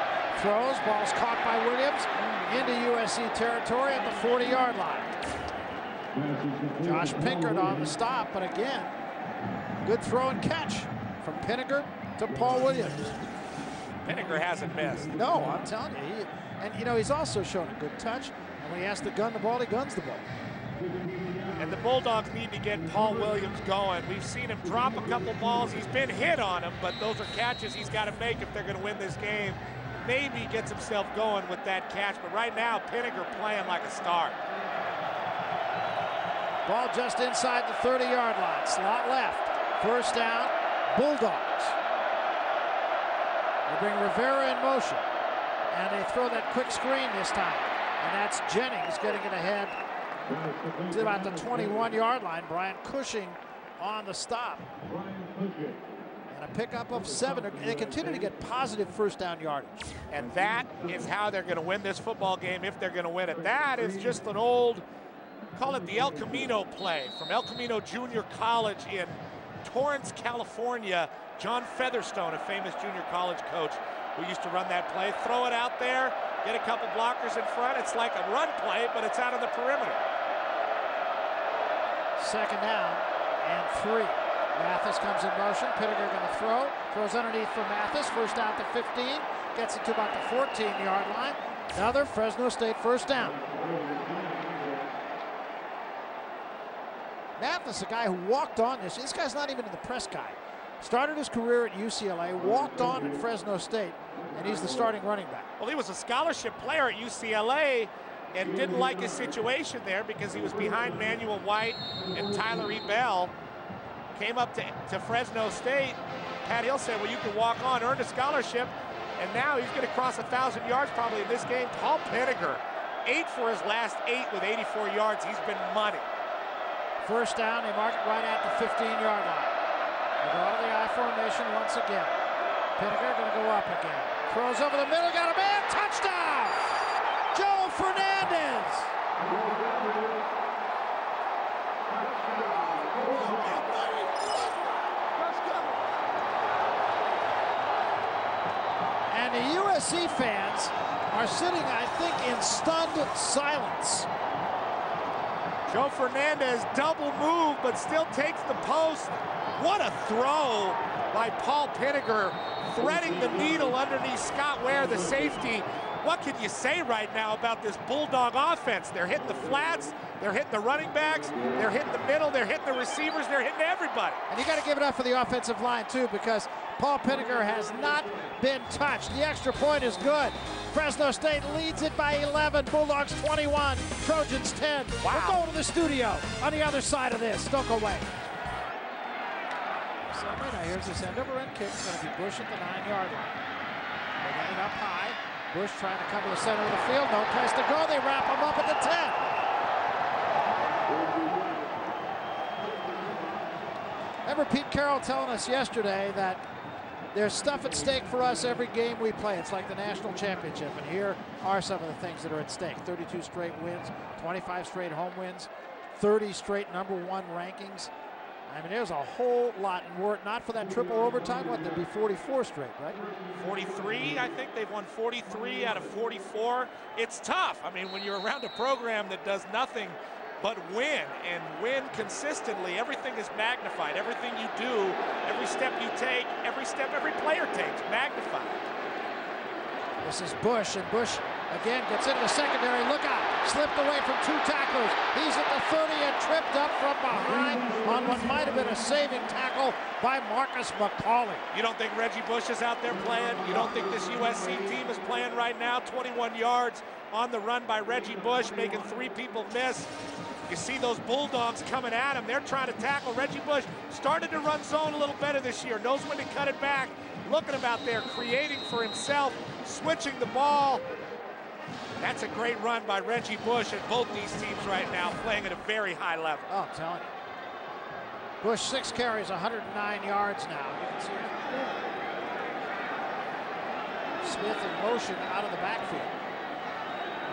Throws, ball's caught by Williams into USC territory at the 40-yard line. Josh Pinkert on the stop, but again, good throw and catch from Pinegar to Paul Williams. Pinegar hasn't missed. No, I'm telling you. And you know, he's also shown a good touch. And when he has to gun the ball, he guns the ball. And the Bulldogs need to get Paul Williams going. We've seen him drop a couple balls. He's been hit on them, but those are catches he's got to make if they're going to win this game. Maybe he gets himself going with that catch, but right now, Pinegar playing like a star. Ball just inside the 30-yard line. Slot left. First down, Bulldogs. They bring Rivera in motion, and they throw that quick screen this time. And that's Jennings getting it ahead to about the 21-yard line. Brian Cushing on the stop. And a pickup of 7. They continue to get positive first down yardage. And that is how they're going to win this football game, if they're going to win it. That is just an old, call it the El Camino play from El Camino Junior College in Torrance, California. John Featherstone, a famous junior college coach who used to run that play, throw it out there, get a couple blockers in front. It's like a run play, but it's out of the perimeter. Second down and 3. Mathis comes in motion. Pinegar going to throw. Throws underneath for Mathis. First down to 15. Gets it to about the 14-yard line. Another Fresno State first down. Mathis, a guy who walked on this. This guy's not even in the press guy. Started his career at UCLA, walked on at Fresno State, and he's the starting running back. Well, he was a scholarship player at UCLA and didn't like his situation there because he was behind Manuel White and Tyler E. Bell. Came up to Fresno State. Pat Hill said, well, you can walk on, earn a scholarship, and now he's going to cross 1,000 yards probably in this game. Paul Pinegar, 8 for his last 8 with 84 yards. He's been money. First down, they mark it right at the 15-yard line. They go to the I formation once again. Pinegar going to go up again. Throws over the middle, got a man, touchdown! Joe Fernandez! And the USC fans are sitting, I think, in stunned silence. Joe Fernandez, double move, but still takes the post. What a throw by Paul Pinegar, threading the needle underneath Scott Ware, the safety. What can you say right now about this Bulldog offense? They're hitting the flats, they're hitting the running backs, they're hitting the middle, they're hitting the receivers, they're hitting everybody. And you got to give it up for the offensive line, too, because Paul Pinegar has not been touched. The extra point is good. Fresno State leads it by 11. Bulldogs 21, Trojans 10. Wow. We're going to the studio on the other side of this. Don't go away. So right now, here's this end-over-end kick. It's going to be Bush at the 9-yard line. They're running up high. Bush trying to cover the center of the field. No place to go. They wrap him up at the 10. Remember Pete Carroll telling us yesterday that there's stuff at stake for us every game we play. It's like the national championship, and here are some of the things that are at stake. 32 straight wins, 25 straight home wins, 30 straight #1 rankings. I mean, there's a whole lot, and were it not for that triple overtime, what, there'd be 44 straight, right? 43, I think they've won 43 out of 44. It's tough. I mean, when you're around a program that does nothing but win and win consistently, everything is magnified. Everything you do, every step you take, every step every player takes, magnified. This is Bush, and Bush again gets into the secondary. Look out, slipped away from two tacklers. He's at the 30 and tripped up from behind on what might have been a saving tackle by Marcus McCauley. You don't think Reggie Bush is out there playing? You don't think this USC team is playing right now? 21 yards on the run by Reggie Bush, making 3 people miss. You see those Bulldogs coming at him. They're trying to tackle. Reggie Bush started to run zone a little better this year. Knows when to cut it back. Looking about there, creating for himself, switching the ball. That's a great run by Reggie Bush, and both these teams right now playing at a very high level. Oh, I'm telling you. Bush 6 carries, 109 yards now. You can see it. Smith in motion out of the backfield.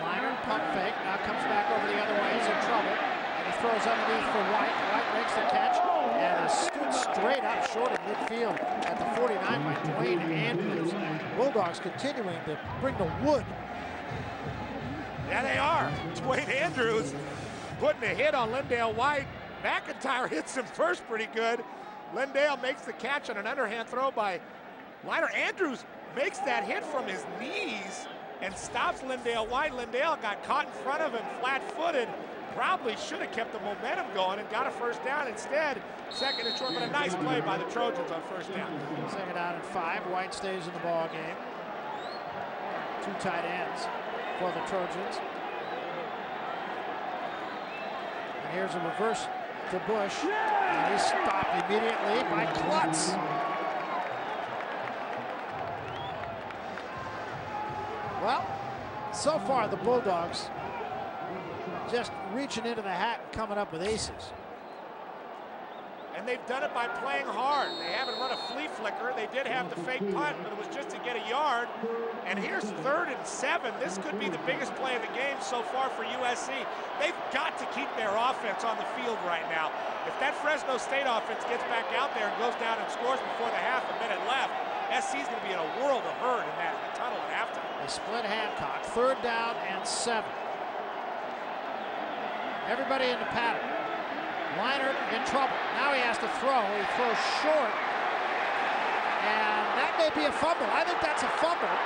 Liner, pump fake, now comes back over the other way, he's in trouble, and he throws underneath for White. White makes the catch, and is stood straight up short of midfield at the 49 by Dwayne Andrews. Bulldogs continuing to bring the wood. Yeah, they are. Dwayne Andrews putting a hit on Lindale White. McIntyre hits him first pretty good. Lindale makes the catch on an underhand throw by Liner. Andrews makes that hit from his knees and stops Lindale White. Lindale got caught in front of him, flat-footed. Probably should have kept the momentum going and got a first down instead. Second and short, but a nice play by the Trojans on first down. Second down and 5. White stays in the ball game. 2 tight ends for the Trojans. And here's a reverse to Bush. And he's stopped immediately by Klutz. Well, so far the Bulldogs just reaching into the hat and coming up with aces. And they've done it by playing hard. They haven't run a flea flicker. They did have the fake punt, but it was just to get a yard. And here's 3rd and 7. This could be the biggest play of the game so far for USC. They've got to keep their offense on the field right now. If that Fresno State offense gets back out there and goes down and scores before the half, a minute left, SC's going to be in a world of hurt in that tunnel at halftime. They split Hancock. 3rd down and 7. Everybody in the pattern. Leinart in trouble. Now he has to throw. He throws short. And that may be a fumble. I think that's a fumble.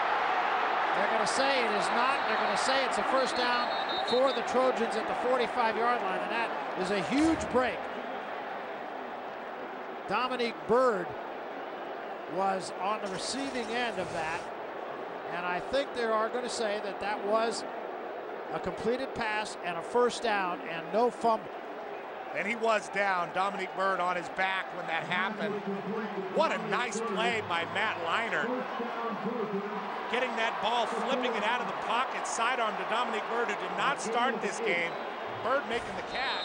They're going to say it is not. They're going to say it's a first down for the Trojans at the 45-yard line. And that is a huge break. Dominique Byrd was on the receiving end of that, and I think they are going to say that that was a completed pass and a first down and no fumble. And he was down, Dominique Byrd on his back when that happened. What a nice play by Matt Leinart, getting that ball, flipping it out of the pocket, sidearm to Dominique Byrd, who did not start this game. Byrd making the catch.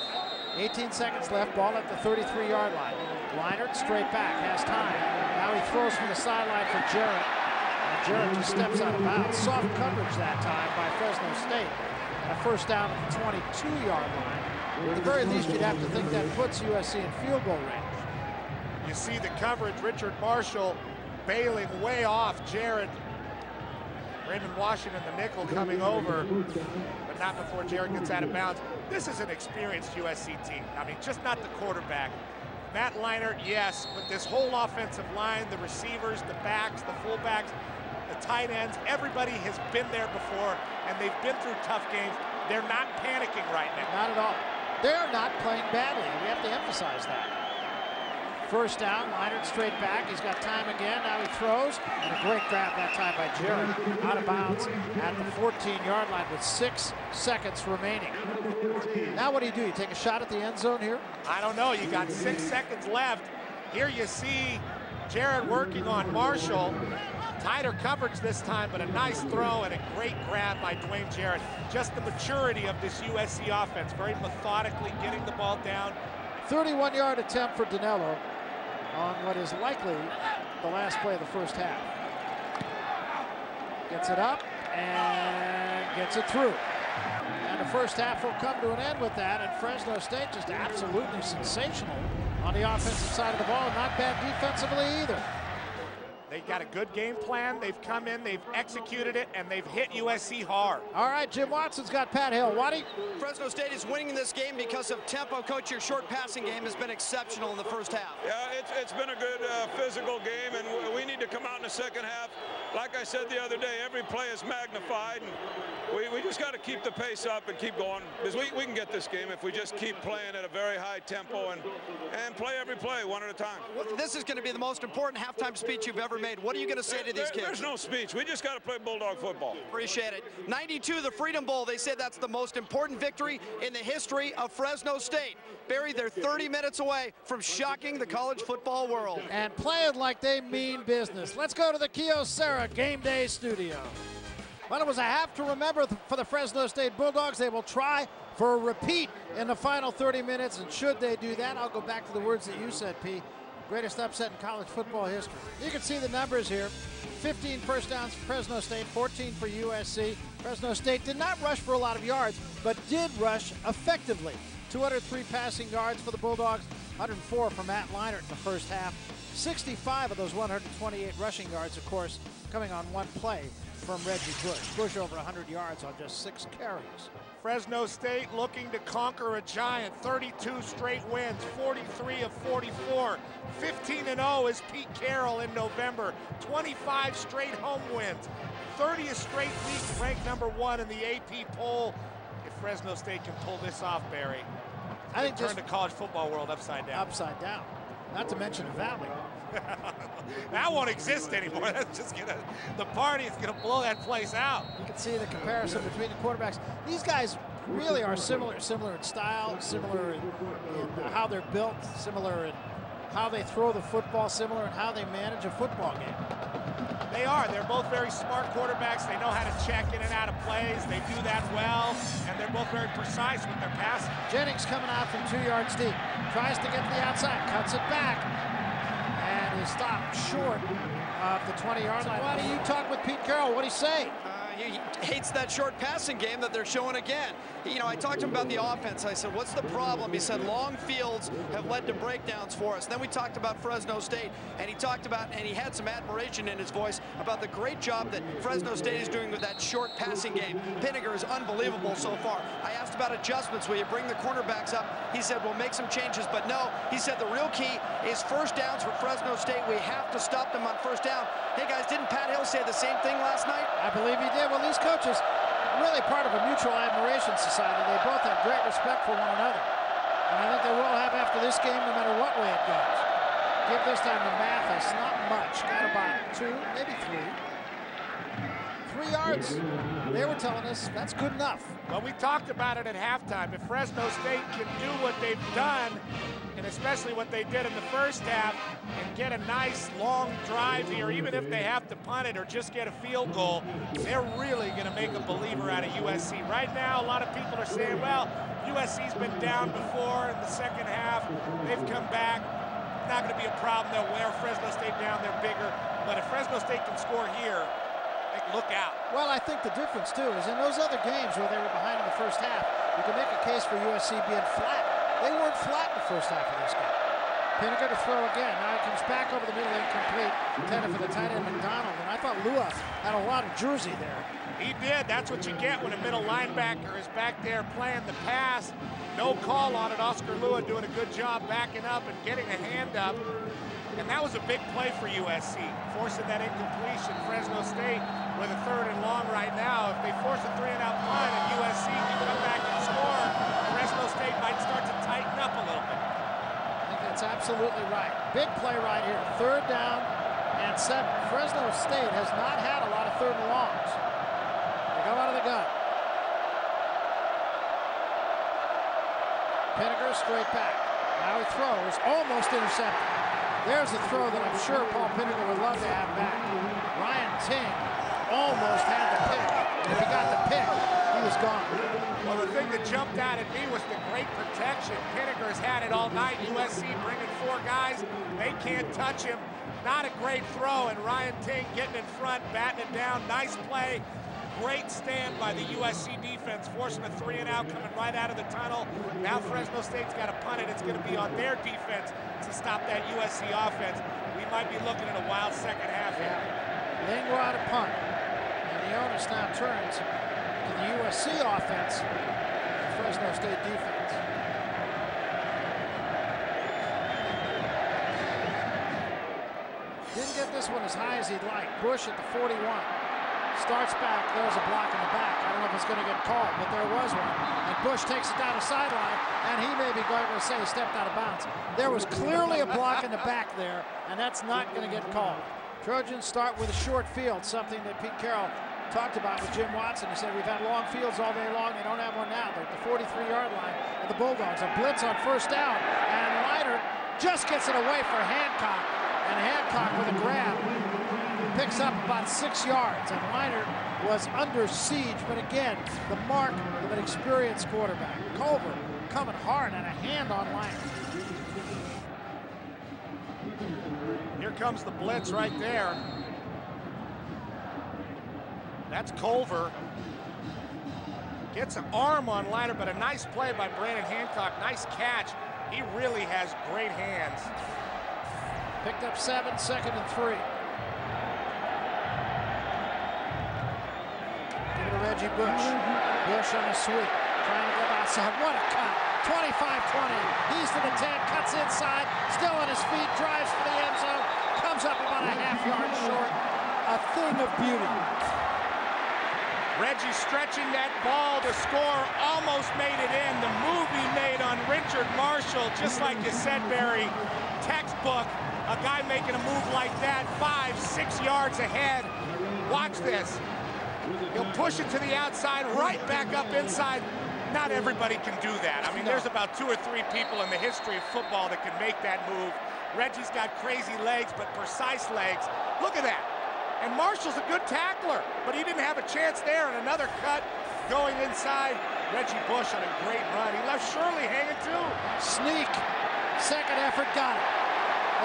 18 seconds left, ball at the 33-yard line. Leinart straight back, has time. Now he throws from the sideline for Jarrett, and Jarrett just steps out of bounds. Soft coverage that time by Fresno State, and a first down at the 22-yard line. At the very least, you'd have to think that puts USC in field goal range. You see the coverage, Richard Marshall bailing way off Jarrett. Raymond Washington, the nickel, coming over, but not before Jarrett gets out of bounds. This is an experienced USC team. I mean, just not the quarterback. Matt Leinart, yes, but this whole offensive line, the receivers, the backs, the fullbacks, the tight ends, everybody has been there before, and they've been through tough games. They're not panicking right now. Not at all. They're not playing badly. We have to emphasize that. First down, Leinart straight back. He's got time again. Now he throws. And a great grab that time by Jarrett. Out of bounds at the 14-yard line with 6 seconds remaining. Now what do you do? You take a shot at the end zone here? I don't know. You got 6 seconds left. Here you see Jarrett working on Marshall. Tighter coverage this time, but a nice throw and a great grab by Dwayne Jarrett. Just the maturity of this USC offense, very methodically getting the ball down. 31-yard attempt for Dinello on what is likely the last play of the first half. Gets it up and gets it through. And the first half will come to an end with that, and Fresno State just absolutely sensational on the offensive side of the ball. Not bad defensively either. They've got a good game plan. They've come in, they've executed it, and they've hit USC hard. All right, Jim Watson's got Pat Hill. Waddy? Fresno State is winning this game because of tempo. Coach, your short passing game has been exceptional in the first half. Yeah, it's been a good physical game, and we need to come out in the second half. Like I said the other day, every play is magnified, and we just got to keep the pace up and keep going, because we can get this game if we just keep playing at a very high tempo and play every play one at a time. Well, this is going to be the most important halftime speech you've ever made. What are you going to say to these kids? There's no speech. We just got to play Bulldog football. Appreciate it. 92, the Freedom Bowl. They say that's the most important victory in the history of Fresno State. Barry, they're 30 minutes away from shocking the college football world. And playing like they mean business. Let's go to the Kyocera Game Day studio. Well, it was a half to remember for the Fresno State Bulldogs. They will try for a repeat in the final 30 minutes. And should they do that, I'll go back to the words that you said, Pete. Greatest upset in college football history. You can see the numbers here. 15 first downs for Fresno State, 14 for USC. Fresno State did not rush for a lot of yards, but did rush effectively. 203 passing yards for the Bulldogs, 104 for Matt Leinart in the first half. 65 of those 128 rushing yards, of course, coming on one play from Reggie Bush. Bush over 100 yards on just 6 carries. Fresno State looking to conquer a giant. 32 straight wins, 43 of 44. 15-0 is Pete Carroll in November. 25 straight home wins. 30th straight week ranked #1 in the AP poll. If Fresno State can pull this off, Barry, I think turn the college football world upside down. Upside down. Not to mention a valley. That won't exist anymore. That's just gonna, the party is going to blow that place out. You can see the comparison between the quarterbacks. These guys really are similar in style, similar in how they're built, similar in how they throw the football, similar in how they manage a football game. They are. They're both very smart quarterbacks. They know how to check in and out of plays. They do that well, and they're both very precise with their passes. Jennings coming out from 2 yards deep. Tries to get to the outside, cuts it back. Stopped short of the 20-yard line. Why do you talk with Pete Carroll? What do you say? He hates that short passing game that they're showing again. You know, I talked to him about the offense. I said, what's the problem? He said, long fields have led to breakdowns for us. Then we talked about Fresno State, and he talked about, and he had some admiration in his voice about the great job that Fresno State is doing with that short passing game. Pinegar is unbelievable so far. I asked about adjustments. Will you bring the cornerbacks up? He said, we'll make some changes, but no. He said, the real key is first downs for Fresno State. We have to stop them on first down. Hey, guys, didn't Pat Hill say the same thing last night? I believe he did. Well, these coaches are really part of a mutual admiration society. They both have great respect for one another. And I think they will have after this game, no matter what way it goes. Give this time to Mathis. Not much. Got about 2, maybe 3. 3 yards. They were telling us that's good enough. Well, we talked about it at halftime. If Fresno State can do what they've done, and especially what they did in the first half, and get a nice long drive here, even if they have to punt it or just get a field goal, they're really going to make a believer out of USC. Right now, a lot of people are saying, well, USC's been down before in the second half. They've come back. It's not going to be a problem. They'll wear Fresno State down. They're bigger. But if Fresno State can score here, look out. Well, I think the difference, too, is in those other games where they were behind in the first half, you can make a case for USC being flat. They weren't flat in the first half of this game. Pinegar to throw again. Now he comes back over the middle, incomplete. Intended for the tight end, McDonald. And I thought Lua had a lot of jersey there. He did. That's what you get when a middle linebacker is back there playing the pass. No call on it. Oscar Lua doing a good job backing up and getting a hand up. And that was a big play for USC, forcing that incompletion. Fresno State with a 3rd and long right now. If they force a 3-and-out line and USC can come back and score, Fresno State might start to tighten up a little bit. I think that's absolutely right. Big play right here. Third down and 7. Fresno State has not had a lot of third and longs. They go out of the gun. Pinegar straight back. Now he throws, almost intercepted. There's a throw that I'm sure Paul Pinegar would love to have back. Ryan Ting almost had the pick. If he got the pick, he was gone. Well, the thing that jumped out at me was the great protection. Pinegar's had it all night. USC bringing 4 guys. They can't touch him. Not a great throw, and Ryan Ting getting in front, batting it down. Nice play. Great stand by the USC defense, forcing a 3-and-out, coming right out of the tunnel. Now Fresno State's got to punt it. It's going to be on their defense to stop that USC offense. We might be looking at a wild second half here. Yeah. Lingua out of punt. And the onus now turns to the USC offense, the Fresno State defense. Didn't get this one as high as he'd like. Bush at the 41. Starts back, there's a block in the back. I don't know if it's going to get called, but there was one. And Bush takes it down the sideline, and he may be going to say he stepped out of bounds. There was clearly a block in the back there, and that's not going to get called. Trojans start with a short field, something that Pete Carroll talked about with Jim Watson. He said, we've had long fields all day long. They don't have one now. They're at the 43-yard line of the Bulldogs. A blitz on first down, and Leinart just gets it away for Hancock. And Hancock with a grab picks up about 6 yards, and Leinart was under siege, but again, the mark of an experienced quarterback. Culver coming hard and a hand on Leinart. Here comes the blitz right there. That's Culver. Gets an arm on Leinart, but a nice play by Brandon Hancock. Nice catch. He really has great hands. Picked up 7, second and 3. Reggie Bush. Bush on a sweep. Trying to go outside. What a cut. 25-20. He's to the 10. Cuts inside. Still on his feet. Drives for the end zone. Comes up about a half-yard short. A thing of beauty. Reggie stretching that ball to score. Almost made it in. The move he made on Richard Marshall, just like you said, Barry. Textbook. A guy making a move like that. 5, 6 yards ahead. Watch this. He'll push it to the outside, right back up inside. Not everybody can do that. I mean, there's about 2 or 3 people in the history of football that can make that move. Reggie's got crazy legs, but precise legs. Look at that. And Marshall's a good tackler, but he didn't have a chance there. And another cut going inside. Reggie Bush on a great run. He left Shirley hanging too. Sneak. Second effort, got it.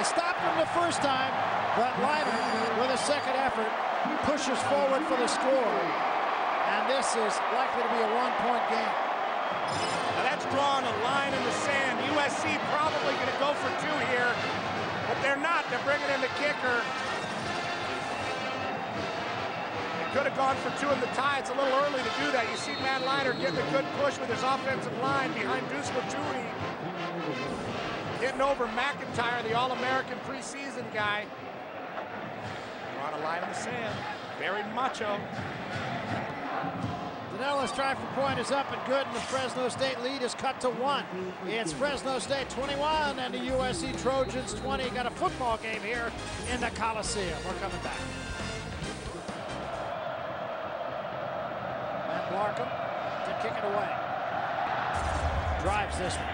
They stopped him the first time, but Leinart with a second effort pushes forward for the score, and this is likely to be a one-point game. Now that's drawing a line in the sand. USC probably going to go for 2 here, but they're not. They're bringing in the kicker. They could have gone for 2 in the tie. It's a little early to do that. You see Matt Leinart getting a good push with his offensive line behind Deuce Maturi, hitting over McIntyre, the All-American preseason guy. On a line in the sand. Very macho. Denella's try for point is up and good, and the Fresno State lead is cut to 1. It's Fresno State 21 and the USC Trojans 20. Got a football game here in the Coliseum. We're coming back. Matt Larkham to kick it away. Drives this one.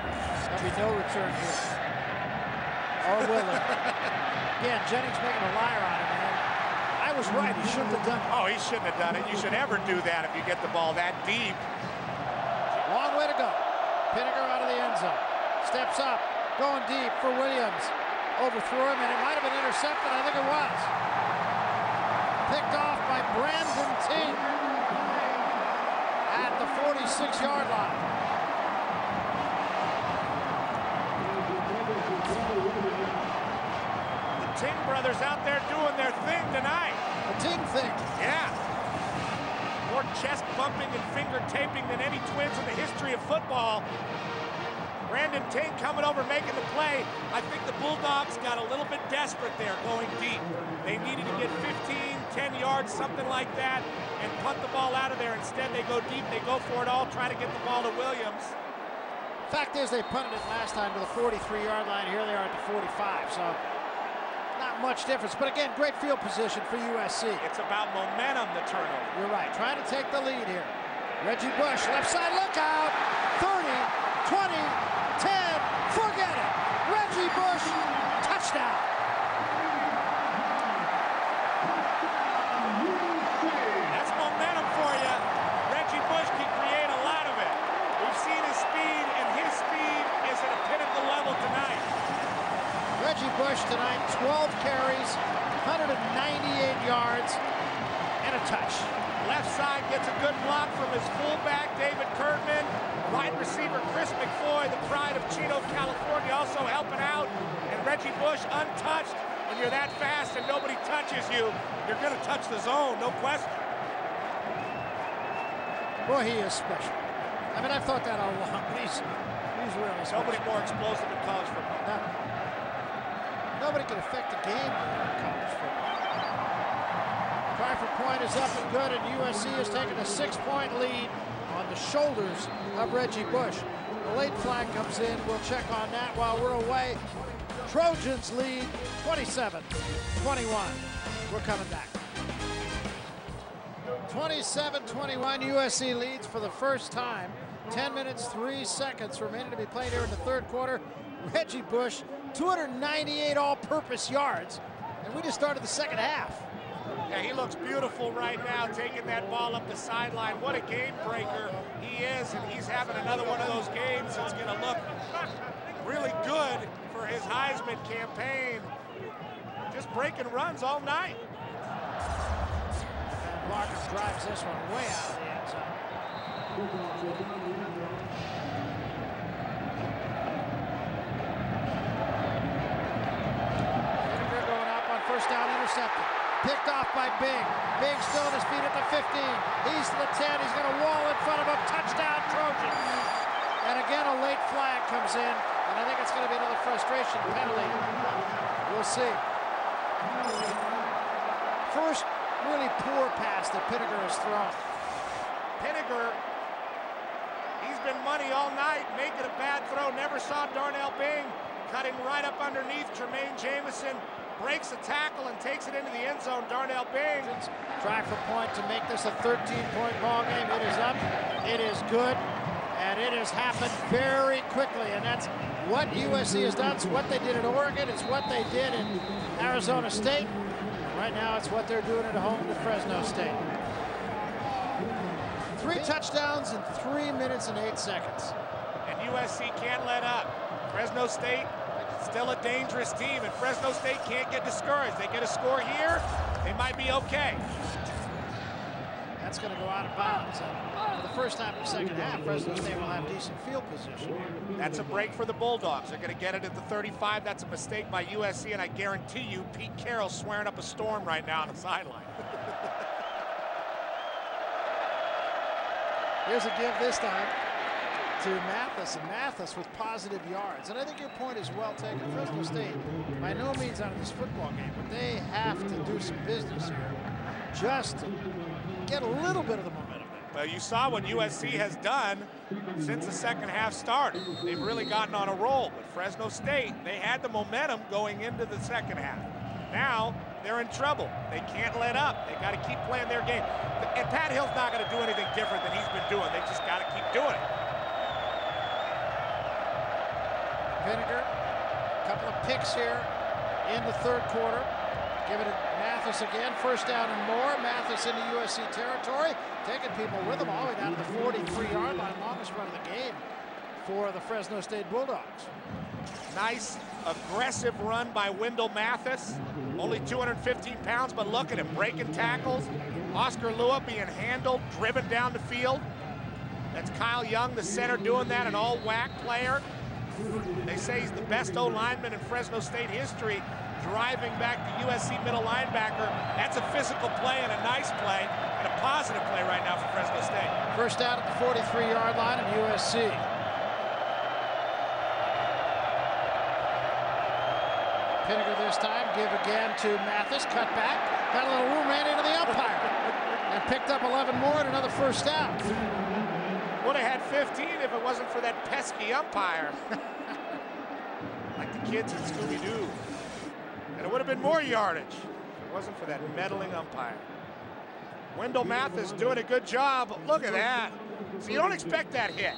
There'll be no return here. Or will it? Again, Jennings making a liar out of him. I was right. He shouldn't have done it. Oh, he shouldn't have done it. You should never do that if you get the ball that deep. Long way to go. Pinegar out of the end zone. Steps up. Going deep for Williams. Overthrew him, and it might have been intercepted. I think it was. Picked off by Brandon Ting at the 46-yard line. The Ting brothers out there doing their thing tonight. Ting thing. Yeah. More chest bumping and finger taping than any twins in the history of football. Brandon Ting coming over, making the play. I think the Bulldogs got a little bit desperate there going deep. They needed to get 15, 10 yards, something like that, and punt the ball out of there. Instead, they go deep. They go for it all, try to get the ball to Williams. fact is, they punted it last time to the 43-yard line. Here they are at the 45, so not much difference. But again, great field position for USC. It's about momentum, the turnover. You're right, trying to take the lead here. Reggie Bush, left side, look out. 30, 20, 10, forget it. Reggie Bush, touchdown. That's momentum for you. Reggie Bush can create a lot of it. We've seen his speed, and his speed is at a pinnacle level tonight. Reggie Bush tonight, 12 carries, 198 yards, and a touch. Left side gets a good block from his fullback, David Kirtman. Wide receiver Chris McFoy, the pride of Chino, California, also helping out. And Reggie Bush untouched. When you're that fast and nobody touches you, you're going to touch the zone, no question. Boy, he is special. I mean, I've thought that all along, but he's really special. Nobody more explosive than college football. No. Nobody can affect the game in college football. Try for point is up and good, and USC has taken a 6-point lead on the shoulders of Reggie Bush. The late flag comes in. We'll check on that while we're away. Trojans lead 27-21. We're coming back. 27-21, USC leads for the first time. 10 minutes, 3 seconds remaining to be played here in the third quarter. Reggie Bush, 298 all-purpose yards, and we just started the second half. Yeah, he looks beautiful right now, taking that ball up the sideline. What a game breaker he is, and he's having another one of those games that's going to look really good for his Heisman campaign. Just breaking runs all night. And Marcus drives this one way out of the end zone. They're going up on first down, intercepted. Picked off by Bing. Bing still at his feet at the 15. He's to the 10. He's going to wall in front of him. Touchdown, Trojans. And again, a late flag comes in. And I think it's going to be another frustration penalty. We'll see. First really poor pass that Pinegar has thrown. Pinegar, he's been money all night, making a bad throw. Never saw Darnell Bing cutting right up underneath Tremaine Jamison. Breaks a tackle and takes it into the end zone. Darnell Bing. Try for point to make this a 13-point ball game. It is up, it is good, and it has happened very quickly. And that's what USC has done. It's what they did in Oregon. It's what they did in Arizona State. Right now, it's what they're doing at home to Fresno State. 3 touchdowns in 3 minutes and 8 seconds. And USC can't let up. Fresno State, still a dangerous team, and Fresno State can't get discouraged. They get a score here, they might be okay. That's going to go out of bounds. For the first time in the second half, Fresno State will have decent field position. That's a break for the Bulldogs. They're going to get it at the 35. That's a mistake by USC, and I guarantee you Pete Carroll swearing up a storm right now on the sideline. Here's a give this time to Mathis, and Mathis with positive yards. And I think your point is well taken. Fresno State, by no means out of this football game, but they have to do some business here just to get a little bit of the momentum. Well, you saw what USC has done since the second half started. They've really gotten on a roll, but Fresno State, they had the momentum going into the second half. Now they're in trouble. They can't let up. They got to keep playing their game. And Pat Hill's not going to do anything different than he's been doing. They just got to keep doing it. Pinegar, a couple of picks here in the third quarter. Give it to Mathis again, first down and more. Mathis into USC territory, taking people with him all the way down to the 43-yard line, longest run of the game for the Fresno State Bulldogs. Nice, aggressive run by Wendell Mathis. Only 215 pounds, but look at him, breaking tackles. Oscar Lua being handled, driven down the field. That's Kyle Young, the center, doing that, an all-WAC player. They say he's the best O-lineman in Fresno State history, driving back the USC middle linebacker. That's a physical play and a nice play and a positive play right now for Fresno State. First down at the 43-yard line at USC. Pinegar this time, give again to Mathis, cut back, got a little room, ran into the umpire, and picked up 11 more and another first down. Would have had 15 if it wasn't for that pesky umpire. Like the kids in Scooby-Doo. And it would have been more yardage if it wasn't for that meddling umpire. Wendell Mathis doing a good job. Look at that. So you don't expect that hit.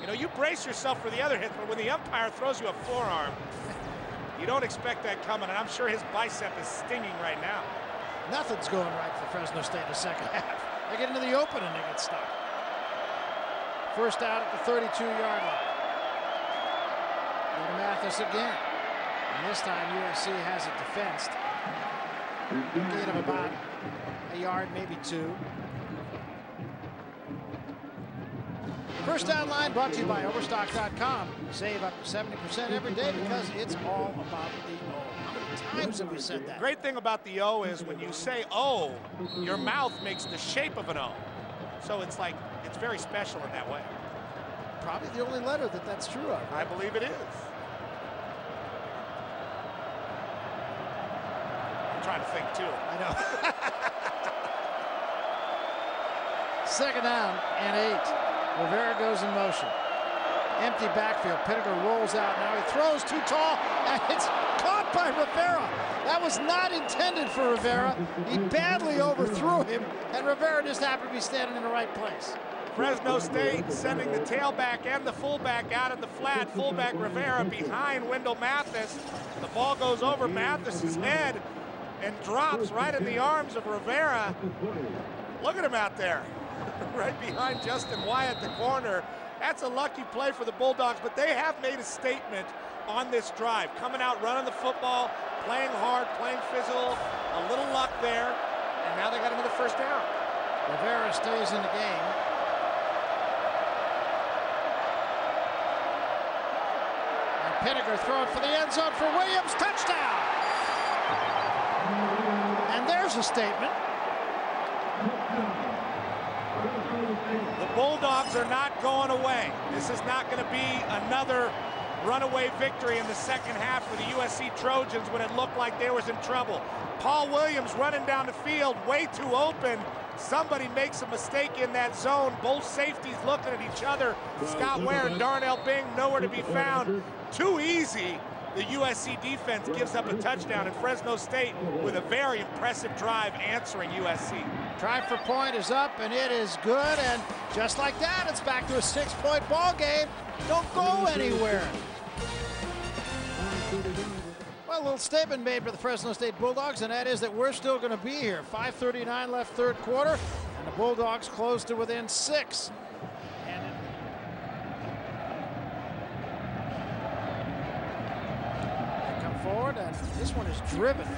You know, you brace yourself for the other hits, but when the umpire throws you a forearm, you don't expect that coming, and I'm sure his bicep is stinging right now. Nothing's going right for Fresno State in the second half. They get into the open and they get stuck. First out at the 32-yard line. And Mathis again. And this time USC has it defensed. Gain of about a yard, maybe two. First Down Line brought to you by Overstock.com. Save up to 70% every day because it's all about the O. How many times have we said that? Great thing about the O is when you say O, your mouth makes the shape of an O. So it's like, it's very special in that way. Probably the only letter that that's true of. Right? I believe it is. I'm trying to think too. I know. Second down and 8. Rivera goes in motion. Empty backfield. Pinegar rolls out. Now he throws too tall, and it's caught by Rivera. That was not intended for Rivera. He badly overthrew him, and Rivera just happened to be standing in the right place. Fresno State sending the tailback and the fullback out in the flat. Fullback Rivera behind Wendell Mathis. The ball goes over Mathis's head and drops right in the arms of Rivera. Look at him out there. Right behind Justin Wyatt, the corner. That's a lucky play for the Bulldogs, but they have made a statement on this drive. Coming out, running the football, playing hard, playing physical, a little luck there, and now they got another first down. Rivera stays in the game. And Pinegar throwing for the end zone for Williams, touchdown! And there's a statement. The Bulldogs are not going away. This is not going to be another runaway victory in the second half for the USC Trojans when it looked like they was in trouble. Paul Williams running down the field, way too open. Somebody makes a mistake in that zone. Both safeties looking at each other. Scott Ware and Darnell Bing nowhere to be found. Too easy. The USC defense gives up a touchdown, and Fresno State with a very impressive drive answering USC. Try for point is up, and it is good, and just like that, it's back to a 6-point ball game. Don't go anywhere. Well, a little statement made by the Fresno State Bulldogs, and that is that we're still going to be here. 5:39 left, third quarter, and the Bulldogs close to within 6. Forward, and this one is driven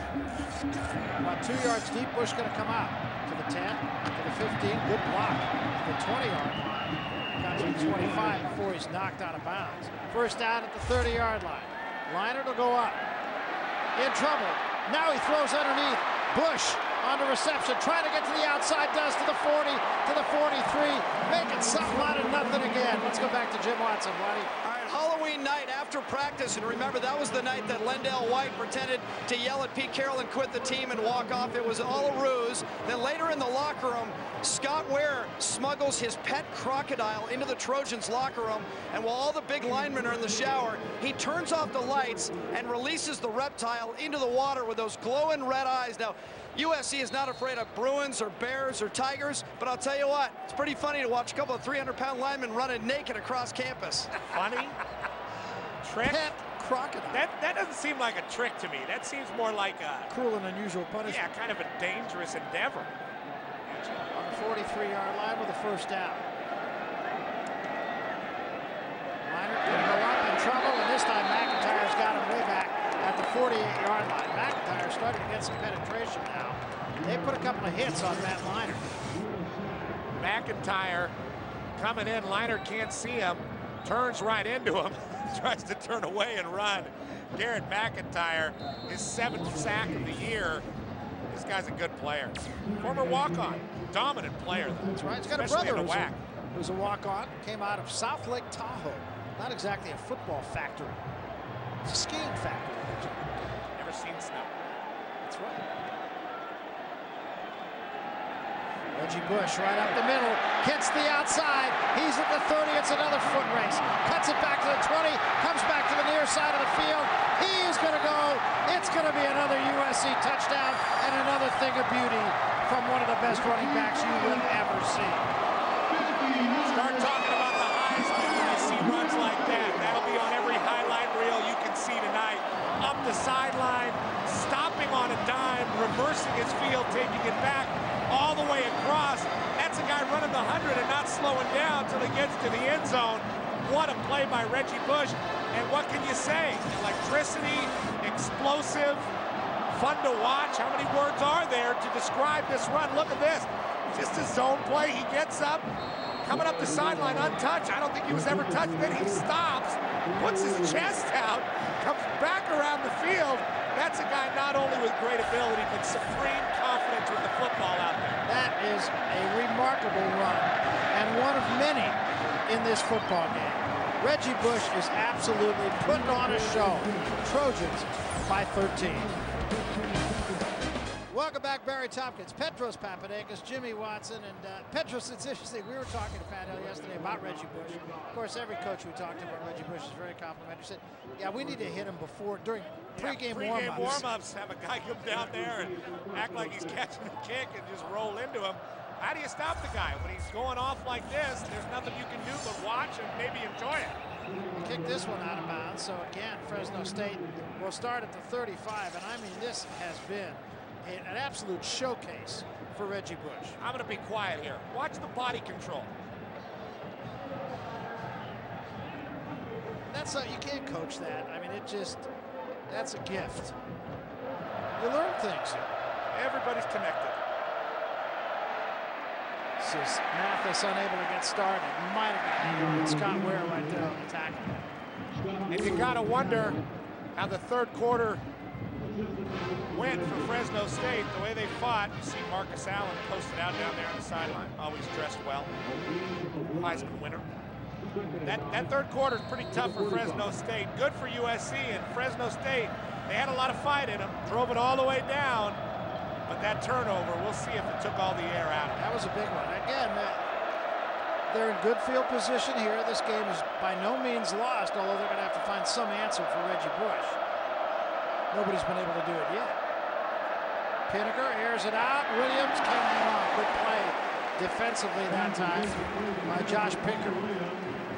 about 2 yards deep. Bush going to come out to the 10, to the 15. Good block to the 20-yard line. Got to the 25 before he's knocked out of bounds. First down at the 30-yard line. Leinart will go up. In trouble. Now he throws underneath. Bush on the reception, trying to get to the outside, does to the 40, to the 43, making something out of nothing again. Let's go back to Jim Watson, buddy. Halloween night after practice, and remember, that was the night that Lindale White pretended to yell at Pete Carroll and quit the team and walk off. It was all a ruse. Then later in the locker room, Scott Ware smuggles his pet crocodile into the Trojans' locker room, and while all the big linemen are in the shower, he turns off the lights and releases the reptile into the water with those glowing red eyes. Now, USC is not afraid of Bruins or Bears or Tigers, but I'll tell you what, it's pretty funny to watch a couple of 300-pound linemen running naked across campus. Funny? Trick? Pet crocodile. That doesn't seem like a trick to me. That seems more like a... cruel and unusual punishment. Yeah, kind of a dangerous endeavor. On the 43-yard line with a first down. Leinart can go up in trouble, and this time McIntyre's got him way back at the 48-yard line. McIntyre starting to get some penetration now. They put a couple of hits on Matt Leinart. McIntyre coming in. Leinart can't see him. Turns right into him. Tries to turn away and run. Garrett McIntyre, his 7th sack of the year. This guy's a good player. Former walk-on. Dominant player, though. That's right. He's got especially a brother who's a walk-on. Came out of South Lake Tahoe. Not exactly a football factory. It's a skiing factory. Never seen snow. That's right. Reggie Bush right up the middle, hits the outside, he's at the 30, it's another foot race, cuts it back to the 20, comes back to the near side of the field, he is going to go, it's going to be another USC touchdown, and another thing of beauty from one of the best running backs you will ever see. Start talking about the highs when you see runs like that. That'll be on every highlight reel you can see tonight. Up the sideline, stopping on a dime, reversing his field, taking it back, all the way across. That's a guy running the 100 and not slowing down till he gets to the end zone. What a play by Reggie Bush. And what can you say? Electricity, explosive, fun to watch. How many words are there to describe this run? Look at this. Just a zone play. He gets up, coming up the sideline untouched. I don't think he was ever touched. Then he stops, puts his chest out, comes back around the field. That's a guy not only with great ability, but supreme confidence with the football out there. That is a remarkable run, and one of many in this football game. Reggie Bush is absolutely putting on a show. Trojans by 13. Welcome back, Barry Tompkins, Petros Papadakis, Jimmy Watson, and Petros, it's interesting, we were talking to Pat Hill yesterday about Reggie Bush. Of course, every coach we talked to about Reggie Bush is very complimentary. Said, yeah, we need to hit him before, during pregame warm-ups. Have a guy come down there and act like he's catching a kick and just roll into him. How do you stop the guy? When he's going off like this, there's nothing you can do but watch and maybe enjoy it. We kicked this one out of bounds, so again, Fresno State will start at the 35, and I mean, this has been an absolute showcase for Reggie Bush. I'm going to be quiet here. Watch the body control. That's not, you can't coach that. I mean, it just, that's a gift. You learn things here. Everybody's connected. This is Mathis unable to get started. Might have been Scott Ware right there on the tackle. And you got to wonder how the third quarter went for Fresno State, the way they fought. You see Marcus Allen posted out down there on the sideline, always dressed well, Heisman winner. That third quarter is pretty tough for Fresno State. Good for USC, and Fresno State, they had a lot of fight in them, drove it all the way down, but that turnover, we'll see if it took all the air out of it. That was a big one. Again, they're in good field position here. This game is by no means lost, although they're going to have to find some answer for Reggie Bush. Nobody's been able to do it yet. Pinegar airs it out. Williams came on. Good play defensively that time by Josh Pinegar.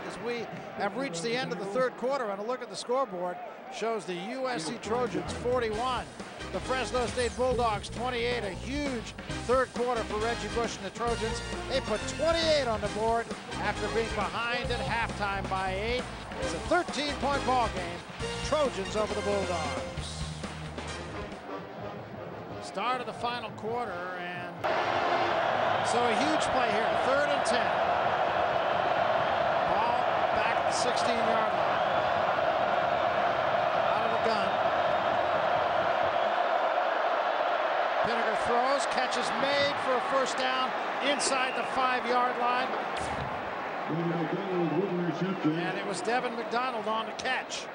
As we have reached the end of the third quarter and a look at the scoreboard shows the USC Trojans 41, the Fresno State Bulldogs 28. A huge third quarter for Reggie Bush and the Trojans. They put 28 on the board after being behind at halftime by 8. It's a 13-point ball game. Trojans over the Bulldogs. Start of the final quarter, and so a huge play here, 3rd and 10. Ball back at the 16-yard line. Out of the gun. Pinegar throws, catch is made for a first down inside the 5-yard line. And it was Devin McDonald on the catch.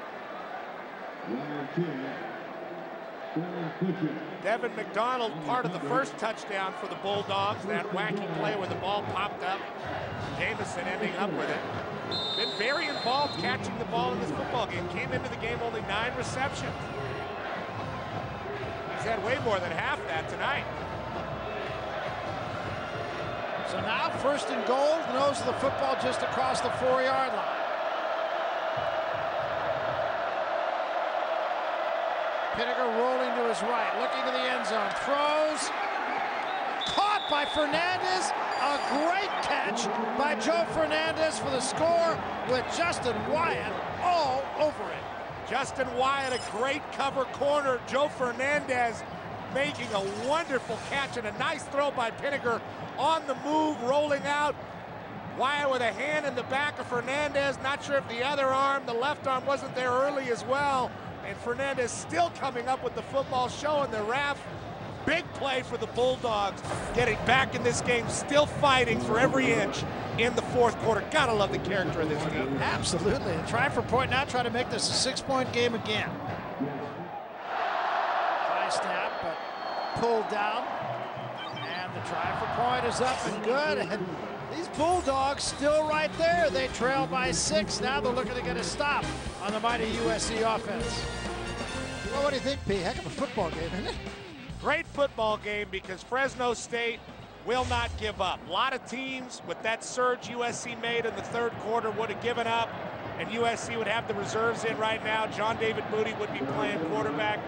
Devin McDonald, part of the first touchdown for the Bulldogs, that wacky play where the ball popped up, Jamison ending up with it. Been very involved catching the ball in this football game. Came into the game only 9 receptions. He's had way more than half that tonight. So now 1st and goal, nose the football just across the 4-yard line. Pinegar rolling to his right, looking to the end zone, throws, caught by Fernandez, a great catch by Joe Fernandez for the score with Justin Wyatt all over it. Justin Wyatt, a great cover corner, Joe Fernandez making a wonderful catch and a nice throw by Pinegar on the move, rolling out. Wyatt with a hand in the back of Fernandez, not sure if the other arm, the left arm wasn't there early as well. And Fernandez still coming up with the football, showing the ref. Big play for the Bulldogs, getting back in this game, still fighting for every inch in the fourth quarter. Gotta love the character of this game. Absolutely. Try for point now, try to make this a 6-point game again. High snap, but pulled down. And the The try for point is up and good. And these Bulldogs still right there. They trail by 6. Now they're looking to get a stop on the mighty USC offense. Well, what do you think, P? Heck of a football game, isn't it? Great football game because Fresno State will not give up. A lot of teams with that surge USC made in the third quarter would have given up, and USC would have the reserves in right now. John David Moody would be playing quarterback.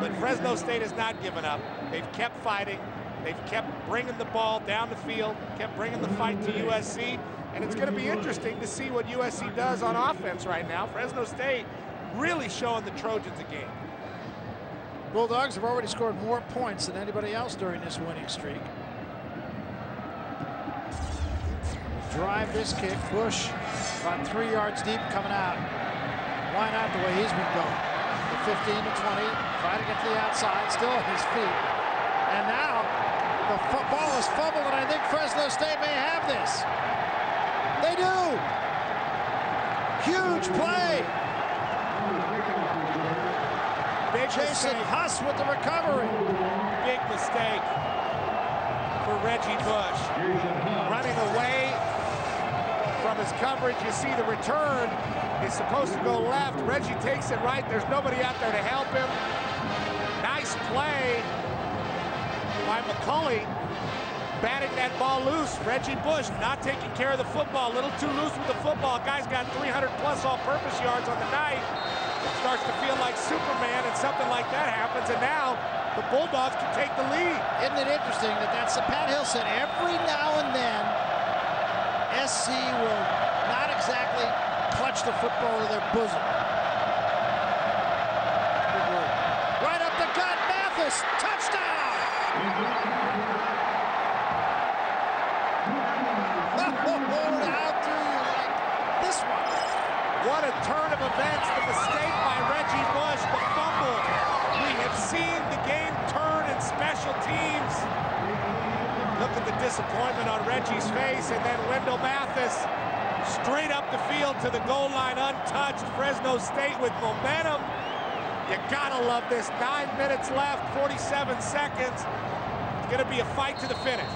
But Fresno State has not given up. They've kept fighting. They've kept bringing the ball down the field, kept bringing the fight to USC, and it's going to be interesting to see what USC does on offense right now. Fresno State really showing the Trojans a game. Bulldogs have already scored more points than anybody else during this winning streak. Drive this kick, Bush about 3 yards deep coming out. Why not the way he's been going? The 15 to 20, try to get to the outside, still on his feet. And now the ball is fumbled, and I think Fresno State may have this. They do. Huge play. Big Jason Huss with the recovery. Big mistake for Reggie Bush. Running away from his coverage. You see the return is supposed to go left. Reggie takes it right. There's nobody out there to help him. Nice play by McCauley, batting that ball loose. Reggie Bush not taking care of the football. A little too loose with the football. Guy's got 300-plus all-purpose yards on the night. Starts to feel like Superman, and something like that happens, and now the Bulldogs can take the lead. Isn't it interesting that that's the Pat Hill said every now and then SC will not exactly clutch the football to their bosom. Right up the gut, Mathis, touchdown! Out through you like this one. What a turn of events, the mistake by Reggie Bush, the fumble. We have seen the game turn in special teams. Look at the disappointment on Reggie's face, and then Wendell Mathis straight up the field to the goal line untouched. Fresno State with momentum. You gotta love this. 9 minutes left, 47 seconds. It's gonna be a fight to the finish.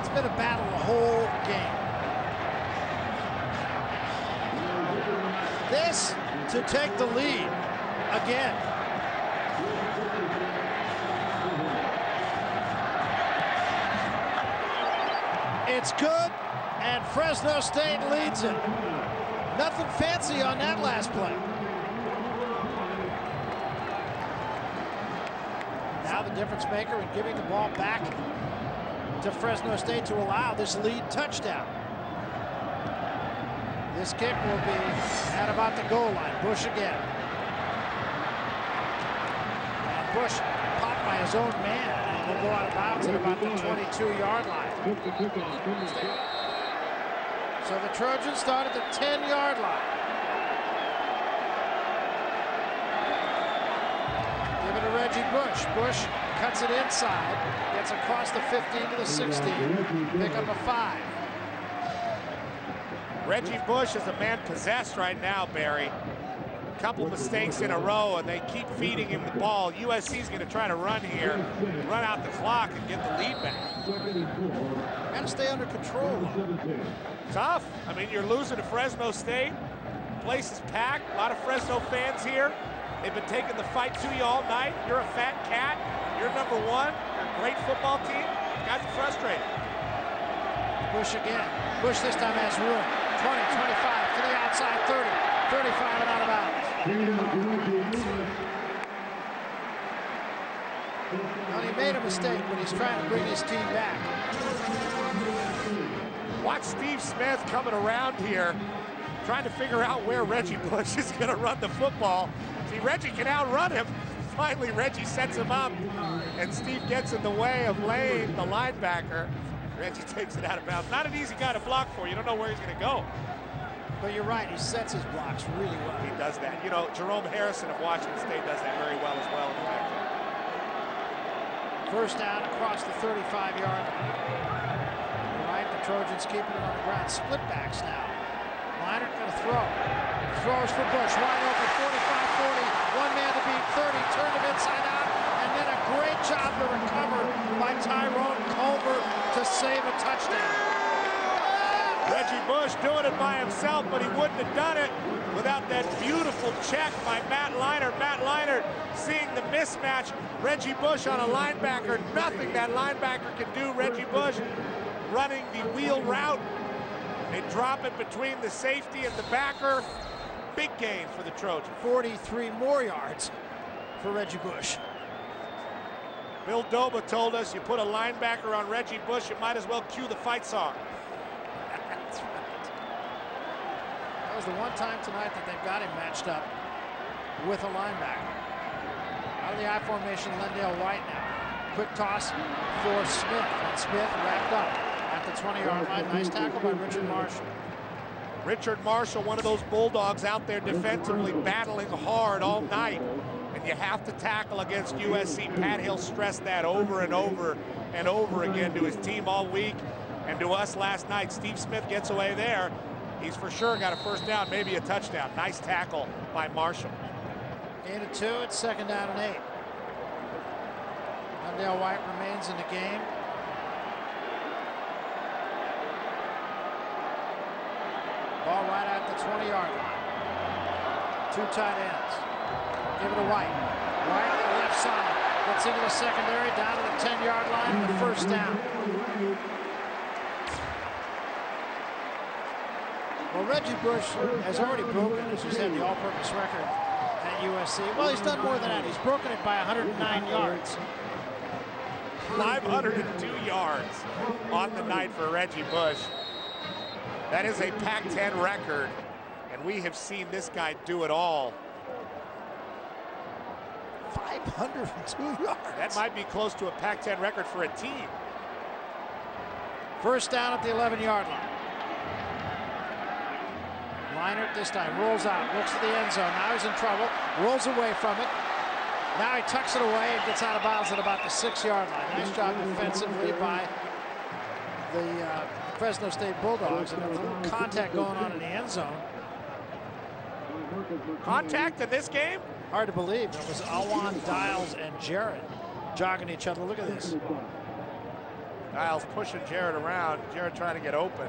It's been a battle the whole game. This to take the lead again. It's good, and Fresno State leads it. Nothing fancy on that last play. Now the difference maker in giving the ball back to Fresno State to allow this lead touchdown. This kick will be at about the goal line. Bush again. And Bush popped by his own man, and he'll go out of bounds at about the 22-yard line. So the Trojans start at the 10-yard line. Give it to Reggie Bush. Bush cuts it inside, gets across the 15 to the 16, pick up a 5. Reggie Bush is a man possessed right now, Barry. A couple mistakes in a row, and they keep feeding him the ball. USC's going to try to run here, run out the clock, and get the lead back. Got to stay under control. Tough. I mean, you're losing to Fresno State. The place is packed. A lot of Fresno fans here. They've been taking the fight to you all night. You're a fat cat. You're number one. You're a great football team. Guys are frustrated. Bush again. Bush this time has room. 20, 25, to the outside, 30, 35, and out of bounds. Well, he made a mistake when he's trying to bring his team back. Watch Steve Smith coming around here, trying to figure out where Reggie Bush is going to run the football. See, Reggie can outrun him. Finally, Reggie sets him up, and Steve gets in the way of Lane, the linebacker. Reggie takes it out of bounds. Not an easy guy to block for. You don't know where he's going to go. But you're right. He sets his blocks really well. He does that. You know, Jerome Harrison of Washington State does that very well as well. First down across the 35-yard line. All right, the Trojans keeping it on the ground. Split backs now. Leinart going to throw. Throws for Bush. Wide open, 45-40. One man to beat, 30. Turn him inside out, and then a Great job to recover by Tyrone Culver to save a touchdown. Reggie Bush doing it by himself, but he wouldn't have done it without that beautiful check by Matt Leinart. Matt Leinart seeing the mismatch. Reggie Bush on a linebacker. Nothing that linebacker can do. Reggie Bush running the wheel route. They drop it between the safety and the backer. Big gain for the Trojans. 43 more yards for Reggie Bush. Bill Doba told us you put a linebacker on Reggie Bush, you might as well cue the fight song. That's right. That was the one time tonight that they've got him matched up with a linebacker. Out of the I formation, Lindale White now. Quick toss for Smith, and Smith wrapped up at the 20-yard line. Nice tackle by Richard Marshall. Richard Marshall, one of those Bulldogs out there defensively, battling hard all night. And you have to tackle against USC. Pat Hill stressed that over and over and over again to his team all week and to us last night. Steve Smith gets away there. He's for sure got a first down, maybe a touchdown. Nice tackle by Marshall. 8-2, it's second down and 8. Wendell White remains in the game. Ball right at the 20-yard line. Two tight ends. Give it to White. White to the left side. Gets into the secondary, down to the 10-yard line, and the first down. Well, Reggie Bush has already broken, as you said, the all-purpose record at USC. Well, he's done more than that. He's broken it by 109 yards. 502 yards on the night for Reggie Bush. That is a Pac-10 record, and we have seen this guy do it all. 502 yards. That might be close to a Pac-10 record for a team. First down at the 11-yard line. Leinart this time rolls out, looks to the end zone. Now he's in trouble, rolls away from it. Now he tucks it away and gets out of bounds at about the 6-yard line. Nice job defensively by the Fresno State Bulldogs, and a little contact going on in the end zone. Contact in this game? Hard to believe. It was Alwan, Dials, and Jarrett jogging each other. Look at this. Dials pushing Jarrett around. Jarrett trying to get open.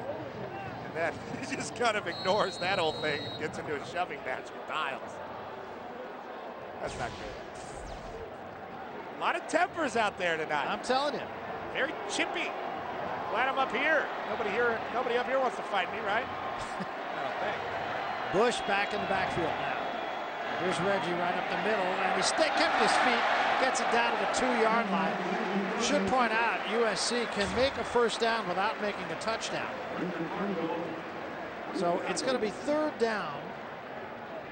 And then he just kind of ignores that whole thing and gets into a shoving match with Dials. That's not good. A lot of tempers out there tonight. I'm telling you. Very chippy. Glad I'm up here. Nobody up here wants to fight me, right? I don't think. Bush back in the backfield now. Here's Reggie right up the middle, and he sticks him to his feet, gets it down to the 2-yard line. Should point out, USC can make a first down without making a touchdown. So it's going to be third down,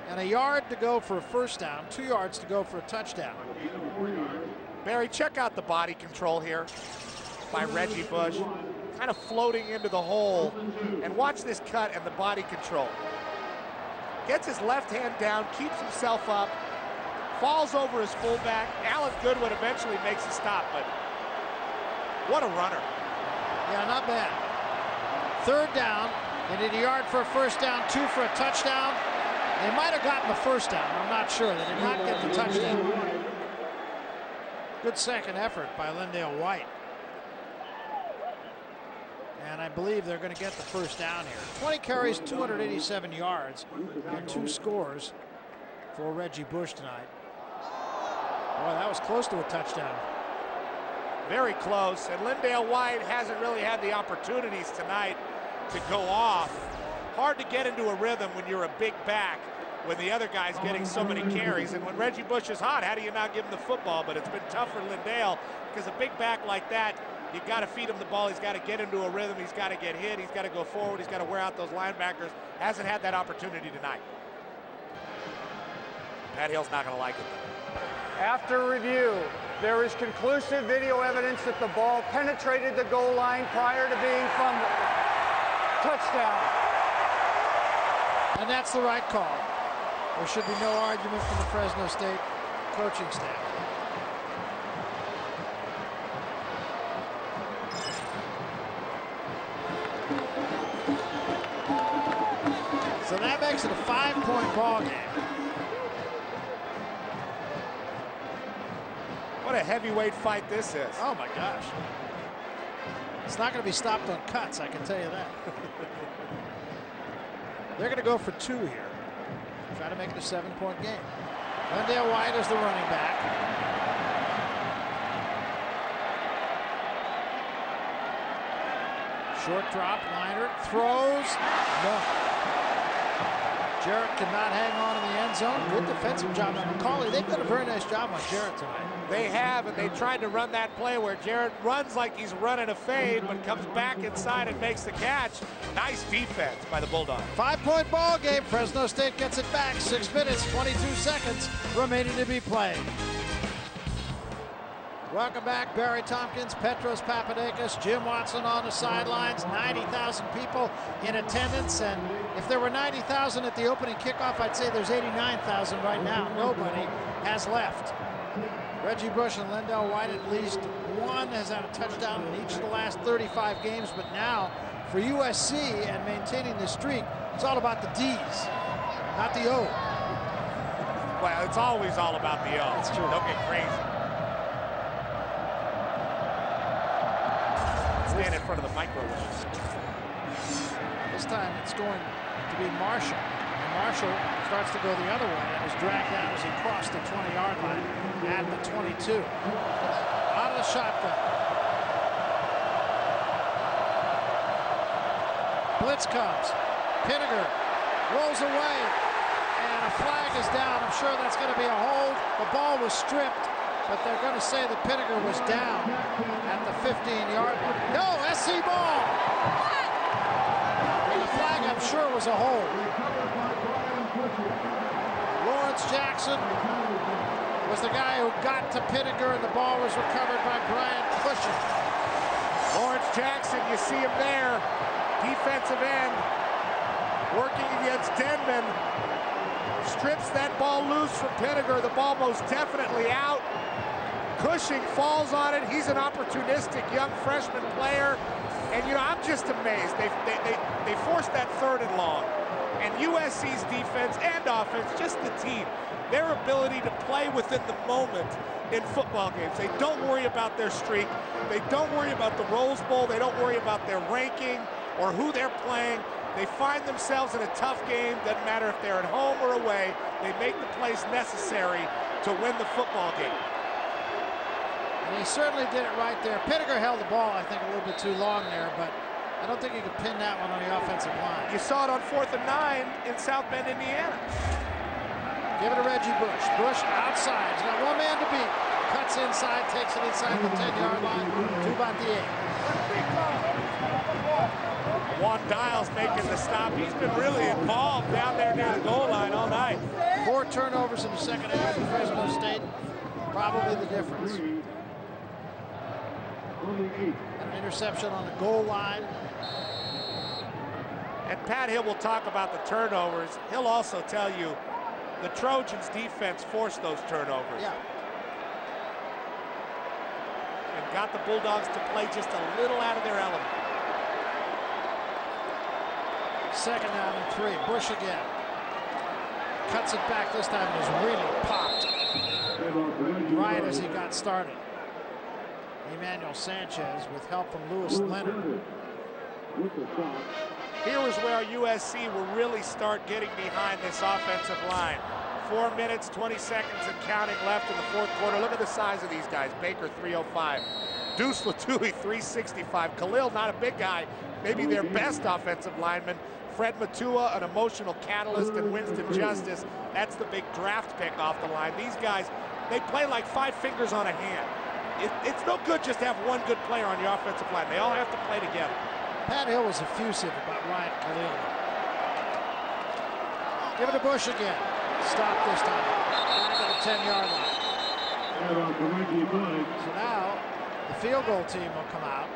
and a yard to go for a first down, 2 yards to go for a touchdown. Barry, check out the body control here by Reggie Bush, kind of floating into the hole, and watch this cut and the body control. Gets his left hand down, keeps himself up, falls over his fullback. Alan Goodwin eventually makes a stop, but what a runner. Yeah, not bad. Third down, they need a yard for a first down, 2 for a touchdown. They might have gotten the first down, I'm not sure. They did not get the touchdown. Good second effort by Lindale White. And I believe they're going to get the first down here. 20 carries, 287 yards, and 2 scores for Reggie Bush tonight. Boy, that was close to a touchdown. Very close. And Lindale White hasn't really had the opportunities tonight to go off. Hard to get into a rhythm when you're a big back, when the other guy's getting so many carries. And when Reggie Bush is hot, how do you not give him the football? But it's been tough for Lindale, because a big back like that, you got to feed him the ball. He's got to get into a rhythm. He's got to get hit. He's got to go forward. He's got to wear out those linebackers. Hasn't had that opportunity tonight. Pat Hill's not going to like it. After review, there is conclusive video evidence that the ball penetrated the goal line prior to being fumbled. Touchdown. And that's the right call. There should be no argument from the Fresno State coaching staff. So that makes it a 5-point ball game. What What a heavyweight fight this is. Oh, my gosh. It's not going to be stopped on cuts, I can tell you that. They're going to go for two here. Try to make it a 7-point game. Lindale White is the running back. Short drop, Leinart throws. No. Jarrett could not hang on in the end zone. Good defensive job on McCauley. They've done a very nice job on Jarrett tonight. They have, and they tried to run that play where Jarrett runs like he's running a fade, but comes back inside and makes the catch. Nice defense by the Bulldogs. 5-point ball game. Fresno State gets it back. 6 minutes, 22 seconds remaining to be played. Welcome back, Barry Tompkins, Petros Papadakis, Jim Watson on the sidelines, 90,000 people in attendance. And if there were 90,000 at the opening kickoff, I'd say there's 89,000 right now. Nobody has left. Reggie Bush and Lindale White, at least one has had a touchdown in each of the last 35 games. But now for USC and maintaining the streak, it's all about the D's, not the O. Well, it's always all about the O. That's true. Don't get crazy. Stand in front of the microwave. This time it's going to be Marshall. And Marshall starts to go the other way and was dragged out as he crossed the 20-yard line at the 22. Out of the shotgun. Blitz comes. Pinegar rolls away. And a flag is down. I'm sure that's going to be a hold. The ball was stripped, but they're going to say that Pinegar was down at the 15-yard line. No, SC ball! And the flag, I'm sure, was a hold. Lawrence Jackson was the guy who got to Pinegar, and the ball was recovered by Brian Cushing. Lawrence Jackson, you see him there. Defensive end, working against Denman. Strips that ball loose from Pinegar. The ball most definitely out. Cushing falls on it. He's an opportunistic young freshman player. And, you know, I'm just amazed. They forced that 3rd and long. And USC's defense and offense, just the team, their ability to play within the moment in football games. They don't worry about their streak. They don't worry about the Rose Bowl. They don't worry about their ranking or who they're playing. They find themselves in a tough game. Doesn't matter if they're at home or away. They make the plays necessary to win the football game. And he certainly did it right there. Pinegar held the ball, I think, a little bit too long there, but I don't think he could pin that one on the offensive line. You saw it on 4th and 9 in South Bend, Indiana. Give it to Reggie Bush. Bush outside. He's got one man to beat. Cuts inside, takes it inside the 10-yard line to about the 8. Juan Dials making the stop. He's been really involved down there near the goal line all night. 4 turnovers in the second half for Fresno State. Probably the difference. An interception on the goal line. And Pat Hill will talk about the turnovers. He'll also tell you the Trojans' defense forced those turnovers. Yeah. And got the Bulldogs to play just a little out of their element. 2nd down and 3. Bush again. Cuts it back this time and is really popped right as he got started. Emmanuel Sanchez with help from Lewis Leonard. Here is where USC will really start getting behind this offensive line. 4 minutes, 20 seconds and counting left in the 4th quarter. Look at the size of these guys. Baker 305. Deuce Latui 365. Khalil, not a big guy. Maybe their best offensive lineman. Fred Matua, an emotional catalyst, and Winston Justice. That's the big draft pick off the line. These guys, they play like 5 fingers on a hand. It's no good just to have one good player on your offensive line. They all have to play together. Pat Hill was effusive about Ryan Khalil. Give it to Bush again. Stop this time. Back at the 10-yard line. So now the field goal team will come out.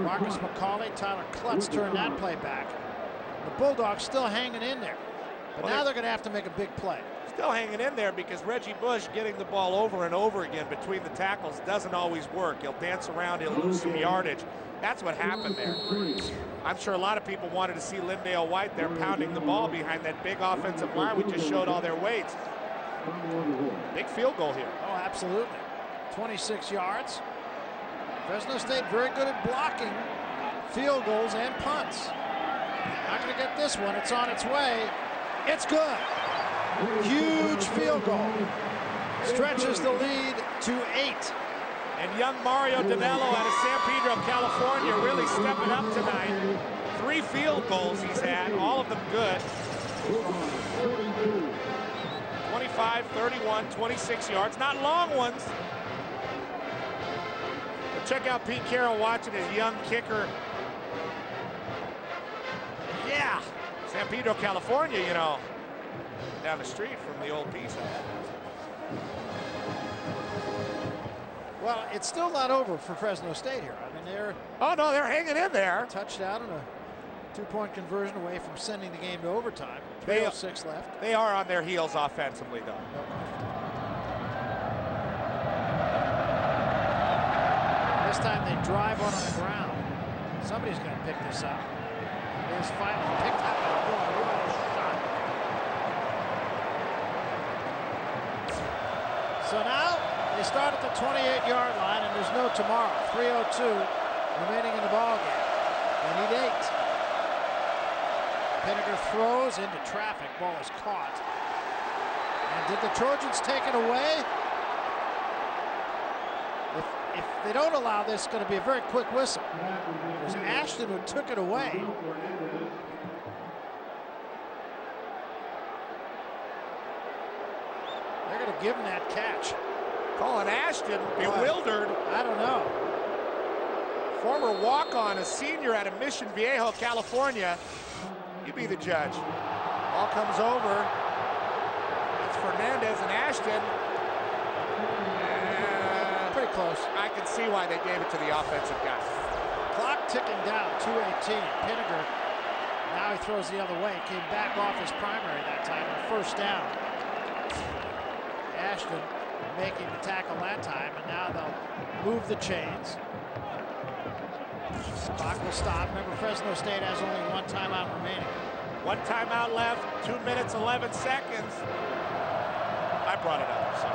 Marcus McCauley, Tyler Klutz turned that play back. The Bulldogs still hanging in there. But now they're going to have to make a big play. Still hanging in there because Reggie Bush getting the ball over and over again between the tackles doesn't always work. He'll dance around, he'll lose some yardage. That's what happened there. I'm sure a lot of people wanted to see Lindale White there pounding the ball behind that big offensive line. We just showed all their weights. Big field goal here. Oh, absolutely. 26 yards. Fresno State very good at blocking field goals and punts. Not going to get this one. It's on its way. It's good. Huge field goal. Stretches the lead to 8. And young Mario DiMello out of San Pedro, California, really stepping up tonight. 3 field goals he's had, all of them good. 25, 31, 26 yards. Not long ones. But check out Pete Carroll watching his young kicker. Yeah, San Pedro, California, you know, down the street from the old Pisa. Well, it's still not over for Fresno State here. I mean, they're... Oh, no, they're hanging in there. Touchdown and a two-point conversion away from sending the game to overtime. 3:06 left. They are on their heels offensively, though. This time they drive one on the ground. Somebody's going to pick this up. It is finally picked up by the ball. What a shot. So now they start at the 28-yard line, and there's no tomorrow. 3:02 remaining in the ball game. They need 8. Pinegar throws into traffic. Ball is caught. And did the Trojans take it away? If they don't allow this, it's going to be a very quick whistle. It was Ashton who took it away. They're going to give him that catch. Colin Ashton, bewildered. I don't know. Former walk-on, a senior out of Mission Viejo, California. You be the judge. Ball comes over. It's Fernandez and Ashton. Pretty close. I can see why they gave it to the offensive guy. Clock ticking down, 2:18. Pinegar, now he throws the other way. Came back off his primary that time on first down. Ashton making the tackle that time, and now they'll move the chains. Clock will stop. Remember, Fresno State has only one timeout remaining. One timeout left, 2 minutes, 11 seconds. I brought it up, so.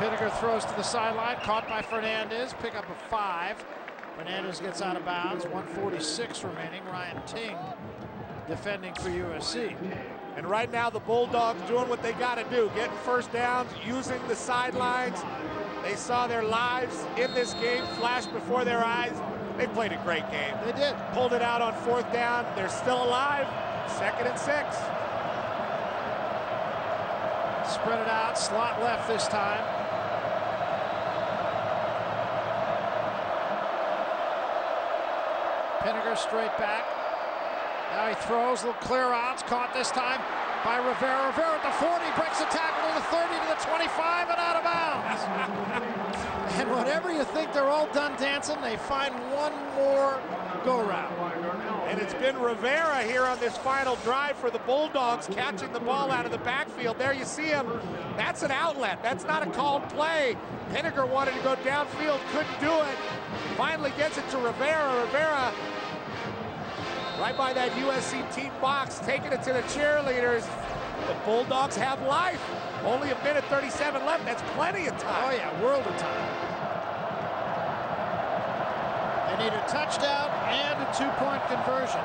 Pinegar throws to the sideline, caught by Fernandez, pick up a 5. Fernandez gets out of bounds, 1:46 remaining. Ryan Ting defending for USC. And right now the Bulldogs doing what they got to do, getting first downs, using the sidelines. They saw their lives in this game flash before their eyes. They played a great game. They did. Pulled it out on fourth down. They're still alive. 2nd and 6. Spread it out, slot left this time. Pinegar straight back. Now he throws, little clear outs, caught this time by Rivera. Rivera at the 40, breaks the tackle to the 30, to the 25, and out of bounds. And whenever you think they're all done dancing, they find one more go-round. And it's been Rivera here on this final drive for the Bulldogs, catching the ball out of the backfield. There you see him. That's an outlet. That's not a called play. Pinegar wanted to go downfield, couldn't do it. Finally gets it to Rivera. Rivera, right by that USC team box, taking it to the cheerleaders. The Bulldogs have life. Only 1:37 left. That's plenty of time. Oh, yeah, world of time. They need a touchdown and a two-point conversion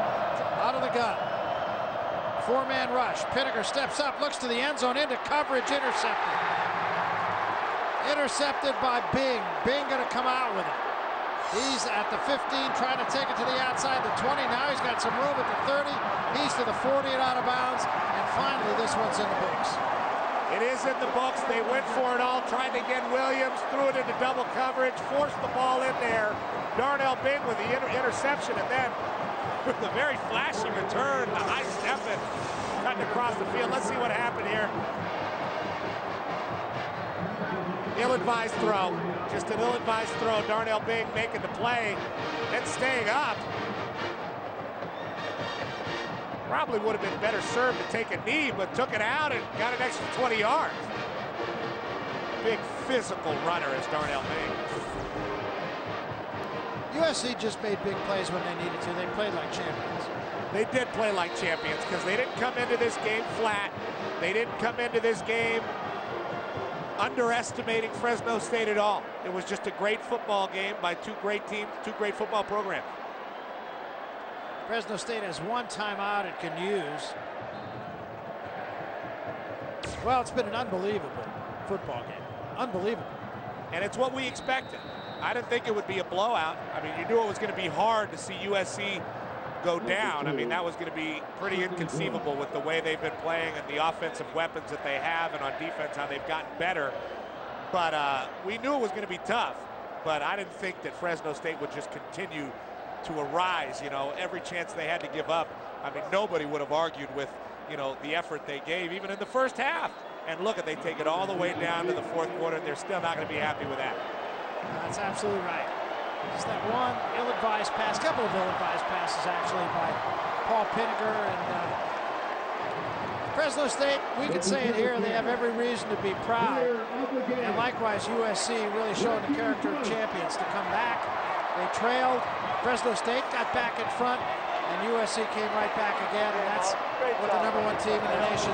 out of the gun. Four-man rush. Pinegar steps up, looks to the end zone, into coverage, intercepted. Intercepted by Bing. Bing going to come out with it. He's at the 15, trying to take it to the outside, the 20. Now he's got some room at the 30. He's to the 40 and out of bounds. And finally, this one's in the books. It is in the books. They went for it all, tried to get Williams, threw it into double coverage, forced the ball in there. Darnell Bing with the interception, and then with the very flashy return, the high step and cutting across the field. Let's see what happened here. Ill-advised throw, just an ill-advised throw. Darnell Bing making the play, then staying up. Probably would have been better served to take a knee, but took it out and got an extra 20 yards. Big physical runner is Darnell Bing. USC just made big plays when they needed to. They played like champions. They did play like champions because they didn't come into this game flat. They didn't come into this game underestimating Fresno State at all. It was just a great football game by two great teams, two great football programs. Fresno State has one timeout it can use. Well, it's been an unbelievable football game. Unbelievable. And it's what we expected. I didn't think it would be a blowout. I mean, you knew it was going to be hard to see USC go down. I mean, that was going to be pretty inconceivable with the way they've been playing and the offensive weapons that they have, and on defense how they've gotten better. But we knew it was going to be tough, but I didn't think that Fresno State would just continue to arise, you know, every chance they had to give up. I mean, nobody would have argued with, you know, the effort they gave even in the first half. And look, at they take it all the way down to the fourth quarter, and they're still not going to be happy with that. That's absolutely right. Just that one ill-advised pass, couple of ill-advised passes actually by Paul Pinegar, and Fresno State, we can say it here, they have every reason to be proud. And likewise, USC really showed the character of champions to come back. They trailed, Fresno State got back in front, and USC came right back again, and that's what the number one team in the nation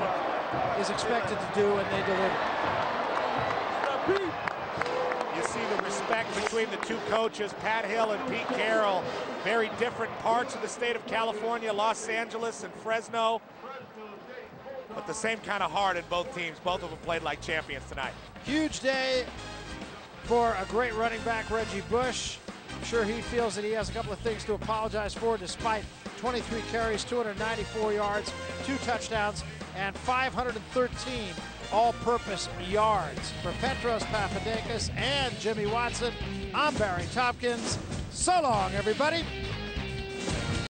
is expected to do, and they deliver. You see the respect between the two coaches, Pat Hill and Pete Carroll, very different parts of the state of California, Los Angeles and Fresno, but the same kind of heart in both teams. Both of them played like champions tonight. Huge day for a great running back, Reggie Bush. I'm sure he feels that he has a couple of things to apologize for, despite 23 carries, 294 yards, 2 touchdowns, and 513 all-purpose yards. For Petros Papadakis and Jimmy Watson, I'm Barry Tompkins. So long, everybody.